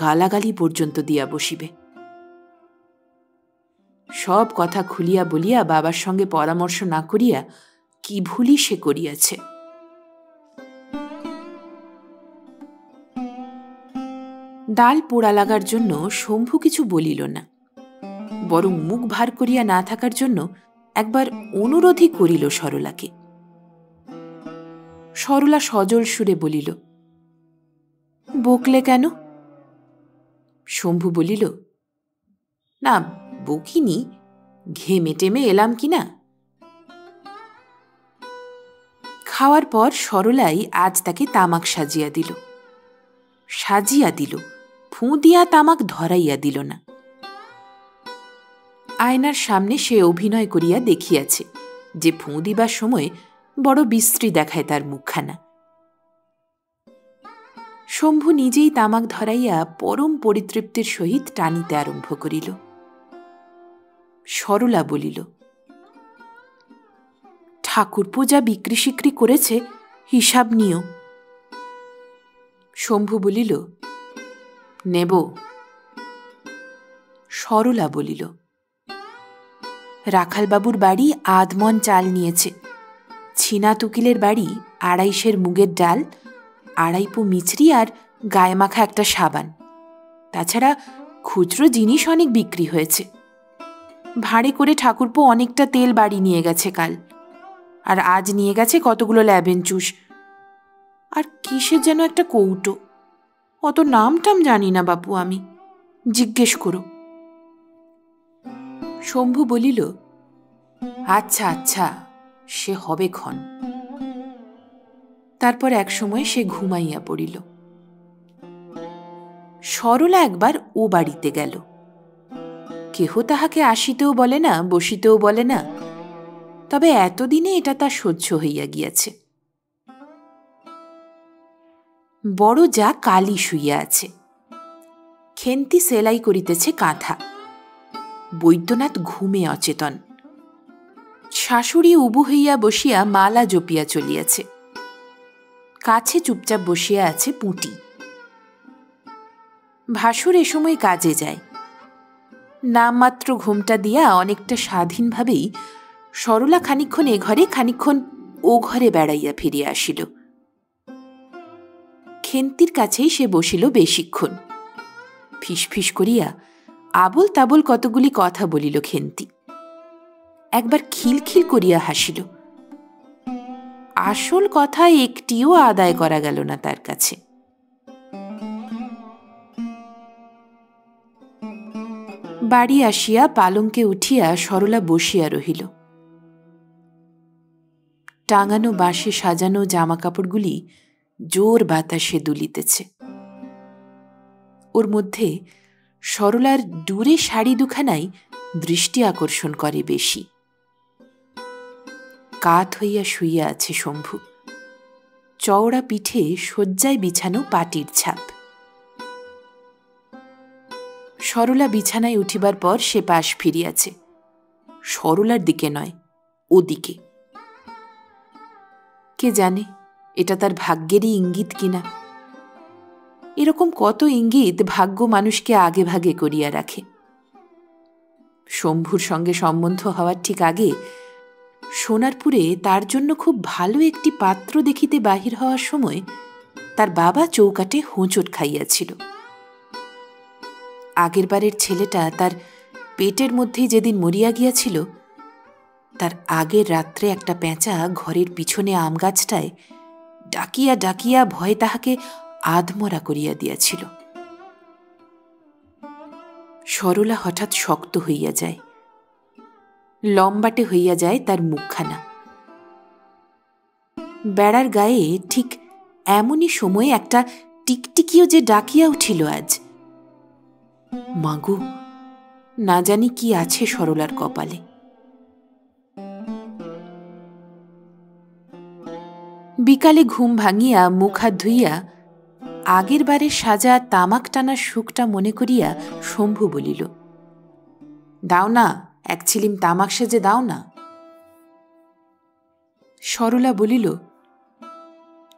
গালাগালি পর্যন্ত দিয়া বসিবে। সব কথা খুলিয়া বলিয়া বাবার সঙ্গে পরামর্শ না করিয়া কি ভুলই সে করিয়াছে। ডাল পোড়া লাগার জন্য শম্ভু কিছু বলিল না, বরং মুখ ভার করিয়া না থাকার জন্য একবার অনুরোধই করিল সরলাকে। সরলা সজল সুরে বলিল, বকলে কেন? শম্ভু বলিল, না বকিনি, ঘেমে টেমে এলাম কিনা। খাওয়ার পর সরলাই আজ তাকে তামাক সাজিয়া দিল, সাজিয়া দিল ফু দিয়া, তামাক ধরাইয়া দিল না। আয়নার সামনে সে অভিনয় করিয়া দেখিয়াছে যে ফু দিবার সময় বড় বিশ্রী দেখায় তার মুখখানা। শম্ভু নিজেই তামাক ধরাইয়া পরম পরিতৃপ্তির সহিত টানিতে আরম্ভ করিল। সরলা বলিল, ঠাকুরপো যা বিক্রি সিক্রি করেছে হিসাব নিও। শম্ভু বলিল, নেব। সরলা বলিল, রাখালবাবুর বাড়ি আধমন চাল নিয়েছে, ছিনা তুকিলের বাড়ি আড়াইশের মুগের ডাল, আড়াইপো মিছরি আর গায়ে মাখা একটা সাবান, তাছাড়া খুচরো জিনিস অনেক বিক্রি হয়েছে। ভাঁড়ে করে ঠাকুরপো অনেকটা তেল বাড়ি নিয়ে গেছে কাল, আর আজ নিয়ে গেছে কতগুলো ল্যাভেঞ্চুস, আর কিসের যেন একটা কৌটো, অত নাম টাম জানি না বাপু আমি, জিজ্ঞেস করো। শম্ভু বলিল, আচ্ছা আচ্ছা, সে হবে ক্ষণ। তারপর এক সময় সে ঘুমাইয়া পড়িল। সরলা একবার ও বাড়িতে গেল, কেহ তাহাকে আসিতেও বলে না, বসিতেও বলে না, তবে এতদিনে এটা তার সহ্য হইয়া গিয়াছে। বড় যা কালি শুইয়া আছে, খেন্তি সেলাই করিতেছে কাঁথা, বৈদ্যনাথ ঘুমে অচেতন, শাশুড়ি উবু হইয়া বসিয়া মালা জপিয়া চলিয়াছে, কাছে চুপচাপ বসিয়া আছে পুঁটি। ভাসুর এ সময় কাজে যায়, নামমাত্র ঘুমটা দিয়া অনেকটা স্বাধীনভাবেই সরলা খানিক্ষণ এ ঘরে খানিক্ষণ ও ঘরে বেড়াইয়া ফিরিয়া আসিল। খেন্তির কাছেই সে বসিল বেশিক্ষণ, ফিসফিস করিয়া আবল তাবল কতগুলি কথা বলিল খেন্তি, একবার খিলখিল করিয়া হাসিল। আসল কথা একটিও আদায় করা গেল না তার কাছে। বাড়ি আসিয়া পালঙ্কে উঠিয়া সরলা বসিয়া রহিল। টাঙানো বাঁশে সাজানো জামা কাপড়গুলি জোর বাতাসে দুলিতেছে, ওর মধ্যে সরলার দূরে শাড়ি দুখানাই দৃষ্টি আকর্ষণ করে বেশি। কাত হইয়া শুইয়া আছে শম্ভু, চওড়া পিঠে শয্যায় বিছানো পাটির ছাপ। সরলা বিছানায় উঠিবার পর সে পাশ ফিরিয়াছে, সরলার দিকে নয়, ওদিকে। কে জানে এটা তার ভাগ্যেরই ইঙ্গিত কিনা। এরকম কত ইঙ্গিত ভাগ্য মানুষকে আগে ভাগে করিয়া রাখে। শম্ভুর সঙ্গে সম্বন্ধ হওয়ার ঠিক আগে সোনারপুরে তার জন্য খুব ভালো একটি পাত্র দেখিতে বাহির হওয়ার সময় তার বাবা চৌকাটে হোঁচট খাইয়াছিল। আগের বারের ছেলেটা তার পেটের মধ্যে যেদিন মরিয়া গিয়াছিল, তার আগের রাত্রে একটা পেঁচা ঘরের পিছনে আম গাছটায় ডাকিয়া ডাকিয়া ভয়ে তাহাকে আধমরা করিয়া দিয়াছিল। সরলা হঠাৎ শক্ত হইয়া যায়, লম্বাটে হইয়া যায় তার মুখখানা। বেড়ার গায়ে ঠিক এমনই সময়ে একটা টিকটিকিও যে ডাকিয়া উঠিল আজ, মাগো না জানি কি আছে সরলার কপালে। বিকালে ঘুম ভাঙিয়া মুখ হাত ধুইয়া আগের বারে সাজা তামাক টানা সুখটা মনে করিয়া শম্ভু বলিল, দাও না এক ছিলিম তামাক সেজে দাও না। সরলা বলিল,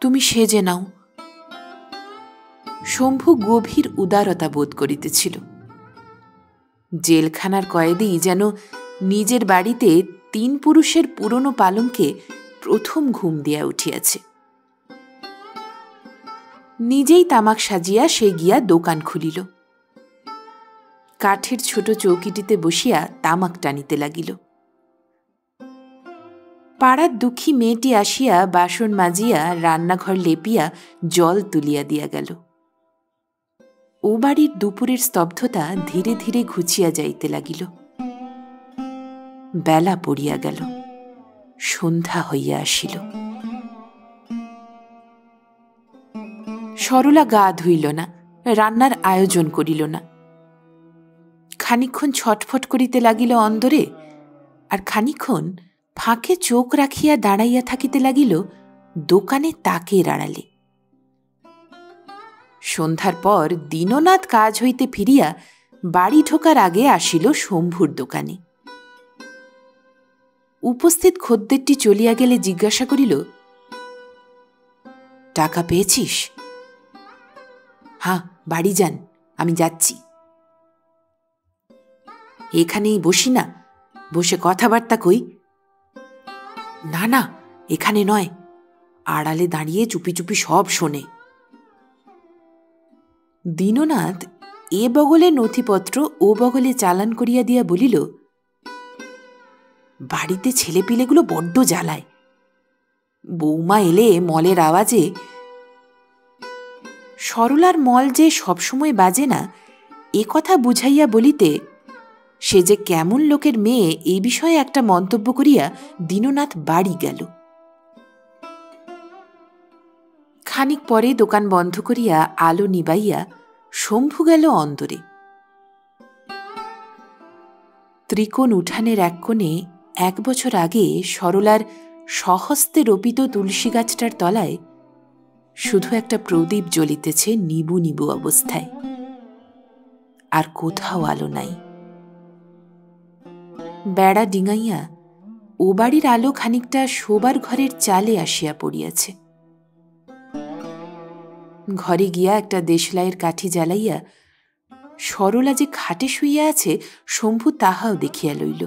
তুমি সেজে নাও। শম্ভু গভীর উদারতা বোধ করিতেছিল, জেলখানার কয়েদি যেন নিজের বাড়িতে তিন পুরুষের পুরনো পালঙ্কে প্রথম ঘুম দিয়া উঠিয়াছে। নিজেই তামাক সাজিয়া সে গিয়া দোকান খুলিল। কাঠের ছোট চৌকিটিতে বসিয়া তামাক টানিতে লাগিল। পাড়ার দুঃখী মেয়েটি আসিয়া বাসন মাজিয়া রান্নাঘর লেপিয়া জল তুলিয়া দিয়া গেল। ও বাড়ির দুপুরের স্তব্ধতা ধীরে ধীরে ঘুচিয়া যাইতে লাগিল। বেলা পড়িয়া গেল, সন্ধ্যা হইয়া আসিল। সরলা গা ধুইল না, রান্নার আয়োজন করিল না। খানিক্ষণ ছটফট করিতে লাগিল অন্দরে, আর খানিক্ষণ ফাঁকে চোখ রাখিয়া দাঁড়াইয়া থাকিতে লাগিল দোকানে তাকে আড়ালে। সন্ধ্যার পর দীননাথ কাজ হইতে ফিরিয়া বাড়ি ঢোকার আগে আসিল শম্ভুর দোকানে। উপস্থিত খদ্দেরটি চলিয়া গেলে জিজ্ঞাসা করিল, টাকা পেয়েছিস? হ্যাঁ, বাড়ি যান, আমি যাচ্ছি। এখানেই বসি না, বসে কথাবার্তা কই। না না, এখানে নয়, আড়ালে দাঁড়িয়ে চুপি চুপি সব শোনে। দীননাথ এ বগলে নথিপত্র ও বগলে চালান করিয়া দিয়া বলিল, বাড়িতে ছেলেপিলেগুলো বড্ড জ্বালায়। বৌমা এলে মলের আওয়াজে, সরলার মল যে সবসময় বাজে না এ কথা বুঝাইয়া বলিতে সে যে কেমন লোকের মেয়ে এই বিষয়ে একটা মন্তব্য করিয়া দীননাথ বাড়ি গেল। খানিক পরে দোকান বন্ধ করিয়া আলো নিবাইয়া শম্ভু গেল অন্দরে। ত্রিকোণ উঠানের এক কোণে এক বছর আগে সরলার সহস্তে রোপিত তুলসী গাছটার তলায় শুধু একটা প্রদীপ জ্বলিতেছে নিবু নিবু অবস্থায়, আর কোথাও আলো নাই। বেড়া ডিঙাইয়া ও বাড়ির আলো খানিকটা শোবার ঘরের চালে আসিয়া পড়িয়াছে। ঘরে গিয়া একটা দেশলাইয়ের কাঠি জ্বালাইয়া সরলা যে খাটে শুইয়া আছে শম্ভু তাহাও দেখিয়া লইল,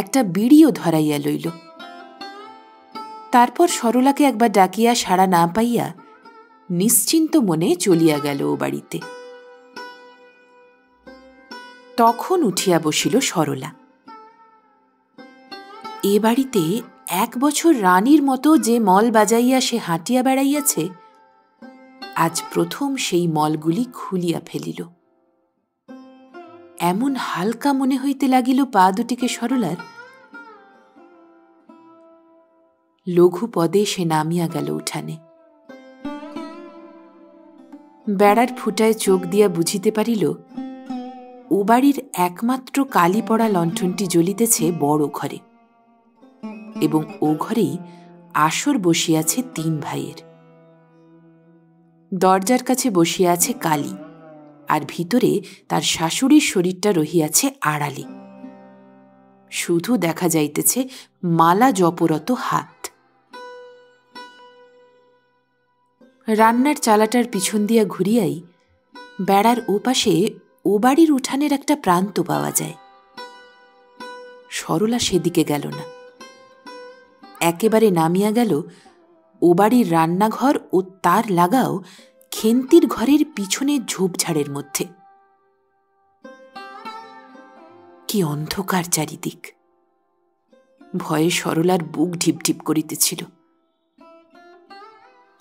একটা বিড়িও ধরাইয়া লইল। তারপর সরলাকে একবার ডাকিয়া সাড়া না পাইয়া নিশ্চিন্ত মনে চলিয়া গেল ও বাড়িতে। তখন উঠিয়া বসিল সরলা। এ বাড়িতে এক বছর রানীর মতো যে মল বাজাইয়া সে হাঁটিয়া বেড়াইয়াছে, আজ প্রথম সেই মলগুলি খুলিয়া ফেলিল। এমন হালকা মনে হইতে লাগিল পা দুটিকে সরলার। লঘু পদে সে নামিয়া গেল উঠানে। বেড়ার ফুটায় চোখ দিয়া বুঝিতে পারিল ও বাড়ির একমাত্র কালি পড়া লণ্ঠনটি জ্বলিতেছে বড় ঘরে, এবং ও ঘরেই আসর বসিয়াছে তিন ভাইয়ের। দরজার কাছে বসিয়া আছে কালি, আর ভিতরে তার শাশুড়ির শরীরটা রহিয়াছে আড়ালে। শুধু দেখা যাইতেছে মালা জপরত হাত। রান্নার চালাটার পিছন দিয়া ঘুরিয়াই বেড়ার ওপাশে ও বাড়ির উঠানের একটা প্রান্ত পাওয়া যায়। সরলা সেদিকে গেল না, একেবারে নামিয়া গেল ও বাড়ির রান্নাঘর ও তার লাগাও খেন্তির ঘরের পিছনে ঝোপঝাড়ের মধ্যে। কি অন্ধকার চারিদিক! ভয়ে সরলার বুক ঢিপঢিপ করিতেছিল।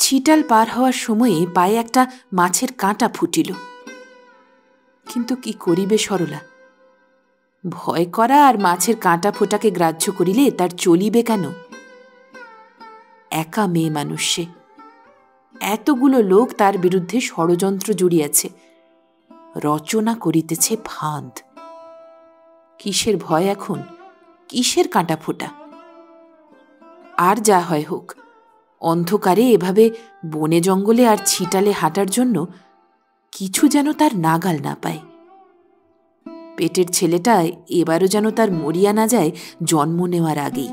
ছিটাল পার হওয়ার সময়ে পায়ে একটা মাছের কাঁটা ফুটিল, কিন্তু কি করিবে সরলা? ভয় করা আর মাছের কাঁটা ফোটাকে গ্রাহ্য করিলে তার চলিবে কেন? একা মেয়ে মানুষ সে, এতগুলো লোক তার বিরুদ্ধে ষড়যন্ত্র জুড়িয়াছে, রচনা করিতেছে ফাঁদ। কিসের ভয় এখন, কিসের কাঁটা ফোটা? আর যা হয় হোক, অন্ধকারে এভাবে বনে জঙ্গলে আর ছিটালে হাঁটার জন্য কিছু যেন তার নাগাল না পায়। পেটের ছেলেটা এবারও যেন তার মরিয়া না যায় জন্ম নেওয়ার আগেই।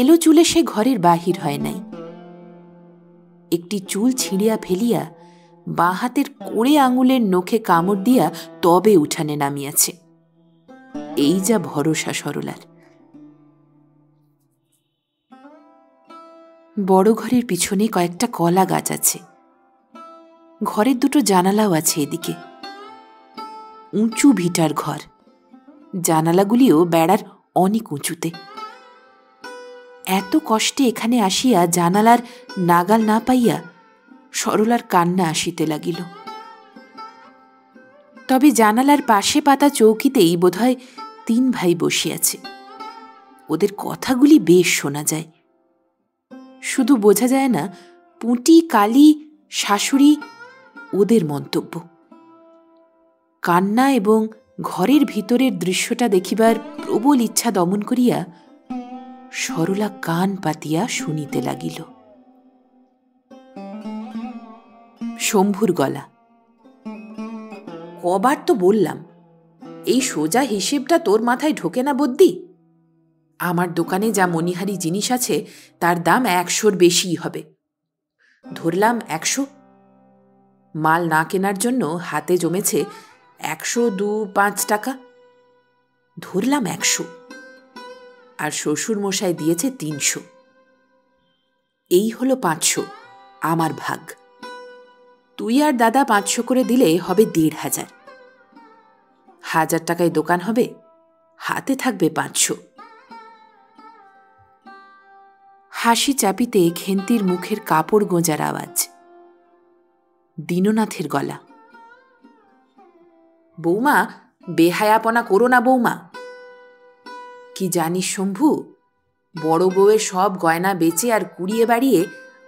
এলো চুলে সে ঘরের বাহির হয় নাই। একটি চুল ছিঁড়িয়া ফেলিয়া বাঁ হাতের কোড়ে আঙুলের নখে কামড় দিয়া তবে উঠানে নামিয়াছে। এই যা ভরসা সরলার। বড় ঘরের পিছনে কয়েকটা কলা গাছ আছে, ঘরের দুটো জানালাও আছে। এদিকে উঁচু ভিটার ঘর, জানালাগুলিও বেড়ার অনেক উঁচুতে। এত কষ্টে এখানে আসিয়া জানালার নাগাল না পাইয়া সরলার কান্না আসিতে লাগিল। তবে জানালার পাশে পাতা চৌকিতেই বোধহয় তিন ভাই বসিয়াছে। ওদের কথাগুলি বেশ শোনা যায়, শুধু বোঝা যায় না পুঁটি, কালি, শাশুড়ি ওদের মন্তব্য। কান্না এবং ঘরের ভিতরের দৃশ্যটা দেখিবার প্রবল ইচ্ছা দমন করিয়া সরলা কান পাতিয়া শুনিতে লাগিল। শম্ভুর গলা, কবার তো বললাম এই সোজা হিসেবটা তোর মাথায় ঢোকে না বদ্যি। আমার দোকানে যা মনিহারি জিনিস আছে তার দাম একশোর বেশিই হবে। ধরলাম একশো, মাল না কেনার জন্য হাতে জমেছে একশো দু পাঁচ টাকা, ধরলাম একশো, আর শ্বশুর মশাই দিয়েছে তিনশো। এই হলো পাঁচশো আমার ভাগ। তুই আর দাদা পাঁচশো করে দিলে হবে দেড় হাজার। হাজার টাকায় দোকান হবে, হাতে থাকবে পাঁচশো। হাসি চাপিতে খেন্তির মুখের কাপড় গোঁজার আওয়াজ। দীননাথের গলা, বৌমা বেহায়াপনা করো না বৌমা। কি জানিস শম্ভু, বড় বউয়ের সব গয়না বেচে আর কুড়িয়ে বাড়িয়ে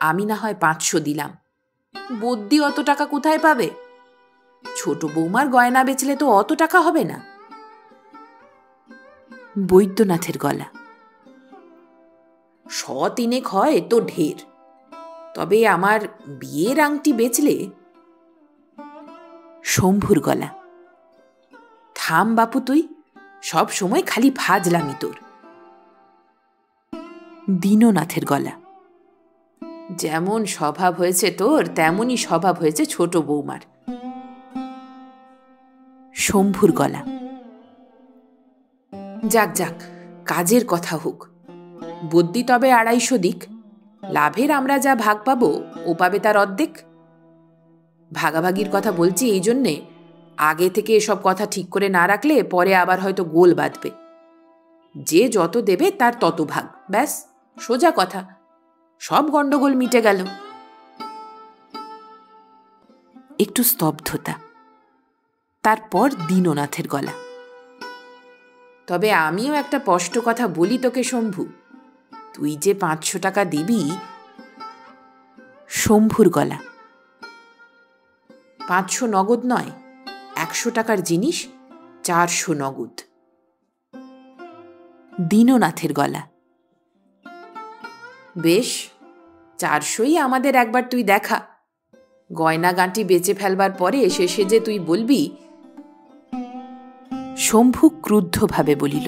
আমি না হয় পাঁচশো দিলাম, বদ্যি অত টাকা কোথায় পাবে? ছোট বৌমার গয়না বেচলে তো অত টাকা হবে না। বৈদ্যনাথের গলা, শ তিনেক হয় তো ঢের, তবে আমার বিয়ের আংটি বেচলে। শম্ভুর গলা, থাম বাপু, তুই সব সময় খালি ভাজলামি তোর। দীননাথের গলা, যেমন স্বভাব হয়েছে তোর তেমনই স্বভাব হয়েছে ছোট বৌমার। শম্ভুর গলা, যাক যাক, কাজের কথা হোক। বদ্যি তবে আড়াইশো দিক, লাভের আমরা যা ভাগ পাবো ও পাবে তার অর্ধেক। ভাগাভাগির কথা বলছি এই জন্যে, আগে থেকে এসব কথা ঠিক করে না রাখলে পরে আবার হয়তো গোল বাঁধবে। যে যত দেবে তার তত ভাগ, ব্যাস সোজা কথা, সব গন্ডগোল মিটে গেল। একটু স্তব্ধতা, তারপর দীননাথের গলা, তবে আমিও একটা স্পষ্ট কথা বলি তোকে শম্ভু, তুই যে পাঁচশো টাকা দিবি। শম্ভুর গলা, পাঁচশো নগদ নয়, একশো টাকার জিনিস চারশো নগদ। দীননাথের গলা, বেশ, চারশোই আমাদের একবার তুই দেখা। গয়নাগাঁটি বেচে ফেলবার পরে শেষে যে তুই বলবি। শম্ভু ক্রুদ্ধভাবে বলিল,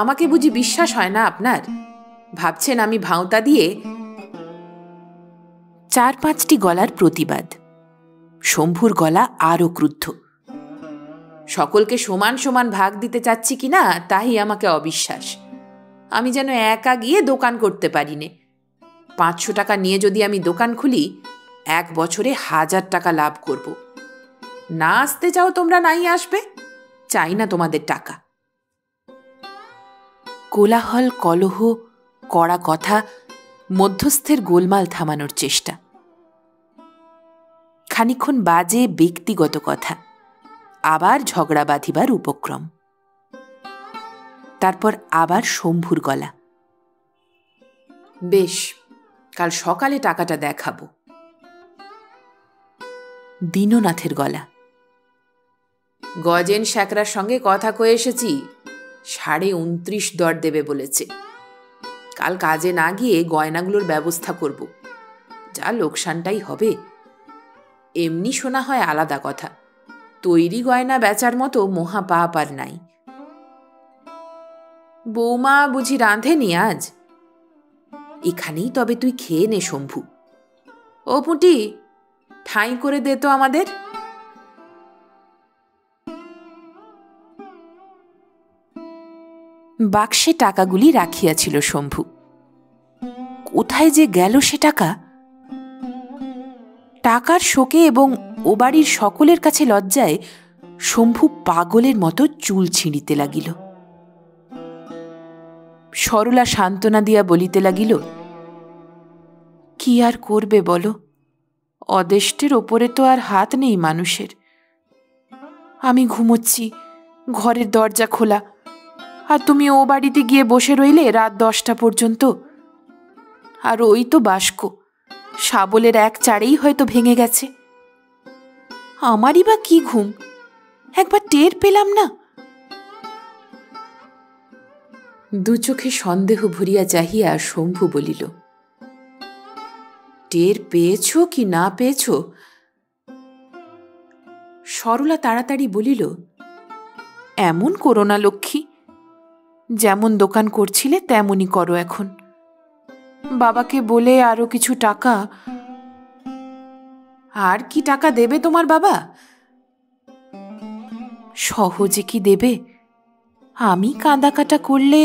আমাকে বুঝি বিশ্বাস হয় না আপনার? ভাবছেন আমি ভাঁওতা দিয়ে? চার পাঁচটি গলার প্রতিবাদ। শম্ভুর গলা আরও ক্রুদ্ধ, সকলকে সমান সমান ভাগ দিতে চাচ্ছি কিনা তাই আমাকে অবিশ্বাস। আমি যেন একা গিয়ে দোকান করতে পারি নে। পাঁচশো টাকা নিয়ে যদি আমি দোকান খুলি এক বছরে হাজার টাকা লাভ করব। না আসতে চাও তোমরা নাই আসবে, চাই না তোমাদের টাকা। কোলাহল, কলহ, কড়া কথা, মধ্যস্থের গোলমাল থামানোর চেষ্টা। খানিক্ষণ বাজে ব্যক্তিগত কথা, আবার ঝগড়া বাঁধিবার উপক্রম। তারপর আবার শম্ভুর গলা, বেশ, কাল সকালে টাকাটা দেখাবো। দীননাথের গলা, গজেন শ্যাকরার সঙ্গে কথা কয়ে এসেছি, সাড়ে উনত্রিশ দর দেবে বলেছে। কাল কাজে না গিয়ে গয়নাগুলোর ব্যবস্থা করব, যা লোকসানটাই হবে। এমনি শোনা হয় আলাদা কথা, তৈরি গয়না বেচার মতো মহা পাপ আর নাই। বৌমা বুঝি রাঁধেনি আজ? এখানেই তবে তুই খেয়ে নে শম্ভু। ও পুঁটি, ঠাঁই করে দে তো আমাদের। বাক্সে টাকাগুলি রাখিয়াছিল শম্ভু, কোথায় যে গেল সে টাকা। টাকার শোকে এবং ও বাড়ির সকলের কাছে লজ্জায় শম্ভু পাগলের মতো চুল ছিঁড়িতে লাগিল। সরলা সান্ত্বনা দিয়া বলিতে লাগিল, কি আর করবে বলো, অদেষ্টের ওপরে তো আর হাত নেই মানুষের। আমি ঘুমোচ্ছি, ঘরের দরজা খোলা, আর তুমি ও বাড়িতে গিয়ে বসে রইলে রাত দশটা পর্যন্ত। আর ওই তো বাস্ক, শাবলের এক চাড়েই হয়তো ভেঙে গেছে। আমারই বা কি ঘুম, একবার টের পেলাম না। দু চোখে সন্দেহ ভরিয়া চাহিয়া শম্ভু বলিল, টের পেয়েছ কি না পেয়েছ? সরলা তাড়াতাড়ি বলিল, এমন করো না লক্ষ্মী, যেমন দোকান করছিলে তেমনই করো এখন। বাবাকে বলে আরো কিছু টাকা। আর কি টাকা দেবে তোমার বাবা? সহজে কি দেবে? আমি কাঁদাকাটা করলে।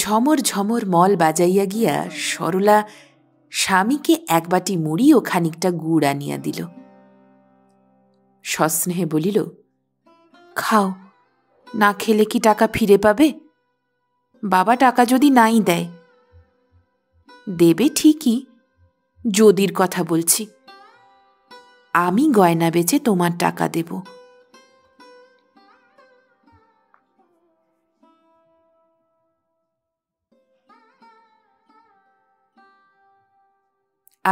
ঝমর ঝমর মল বাজাইয়া গিয়া সরলা স্বামীকে এক বাটি মুড়ি ও খানিকটা গুড় আনিয়া দিল। সস্নেহে বলিল, খাও, না খেলে কি টাকা ফিরে পাবে? বাবা টাকা যদি নাই দেয়। দেবে ঠিকই, যদির কথা বলছি। আমি গয়না বেচে তোমার টাকা দেব।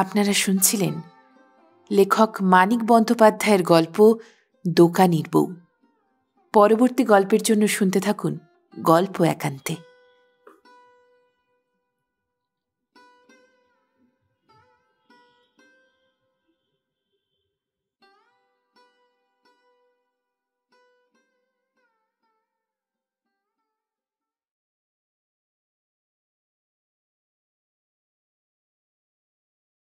আপনারা শুনছিলেন লেখক মানিক বন্দ্যোপাধ্যায়ের গল্প দোকানির বউ। পরবর্তী গল্পের জন্য শুনতে থাকুন গল্প একান্তে।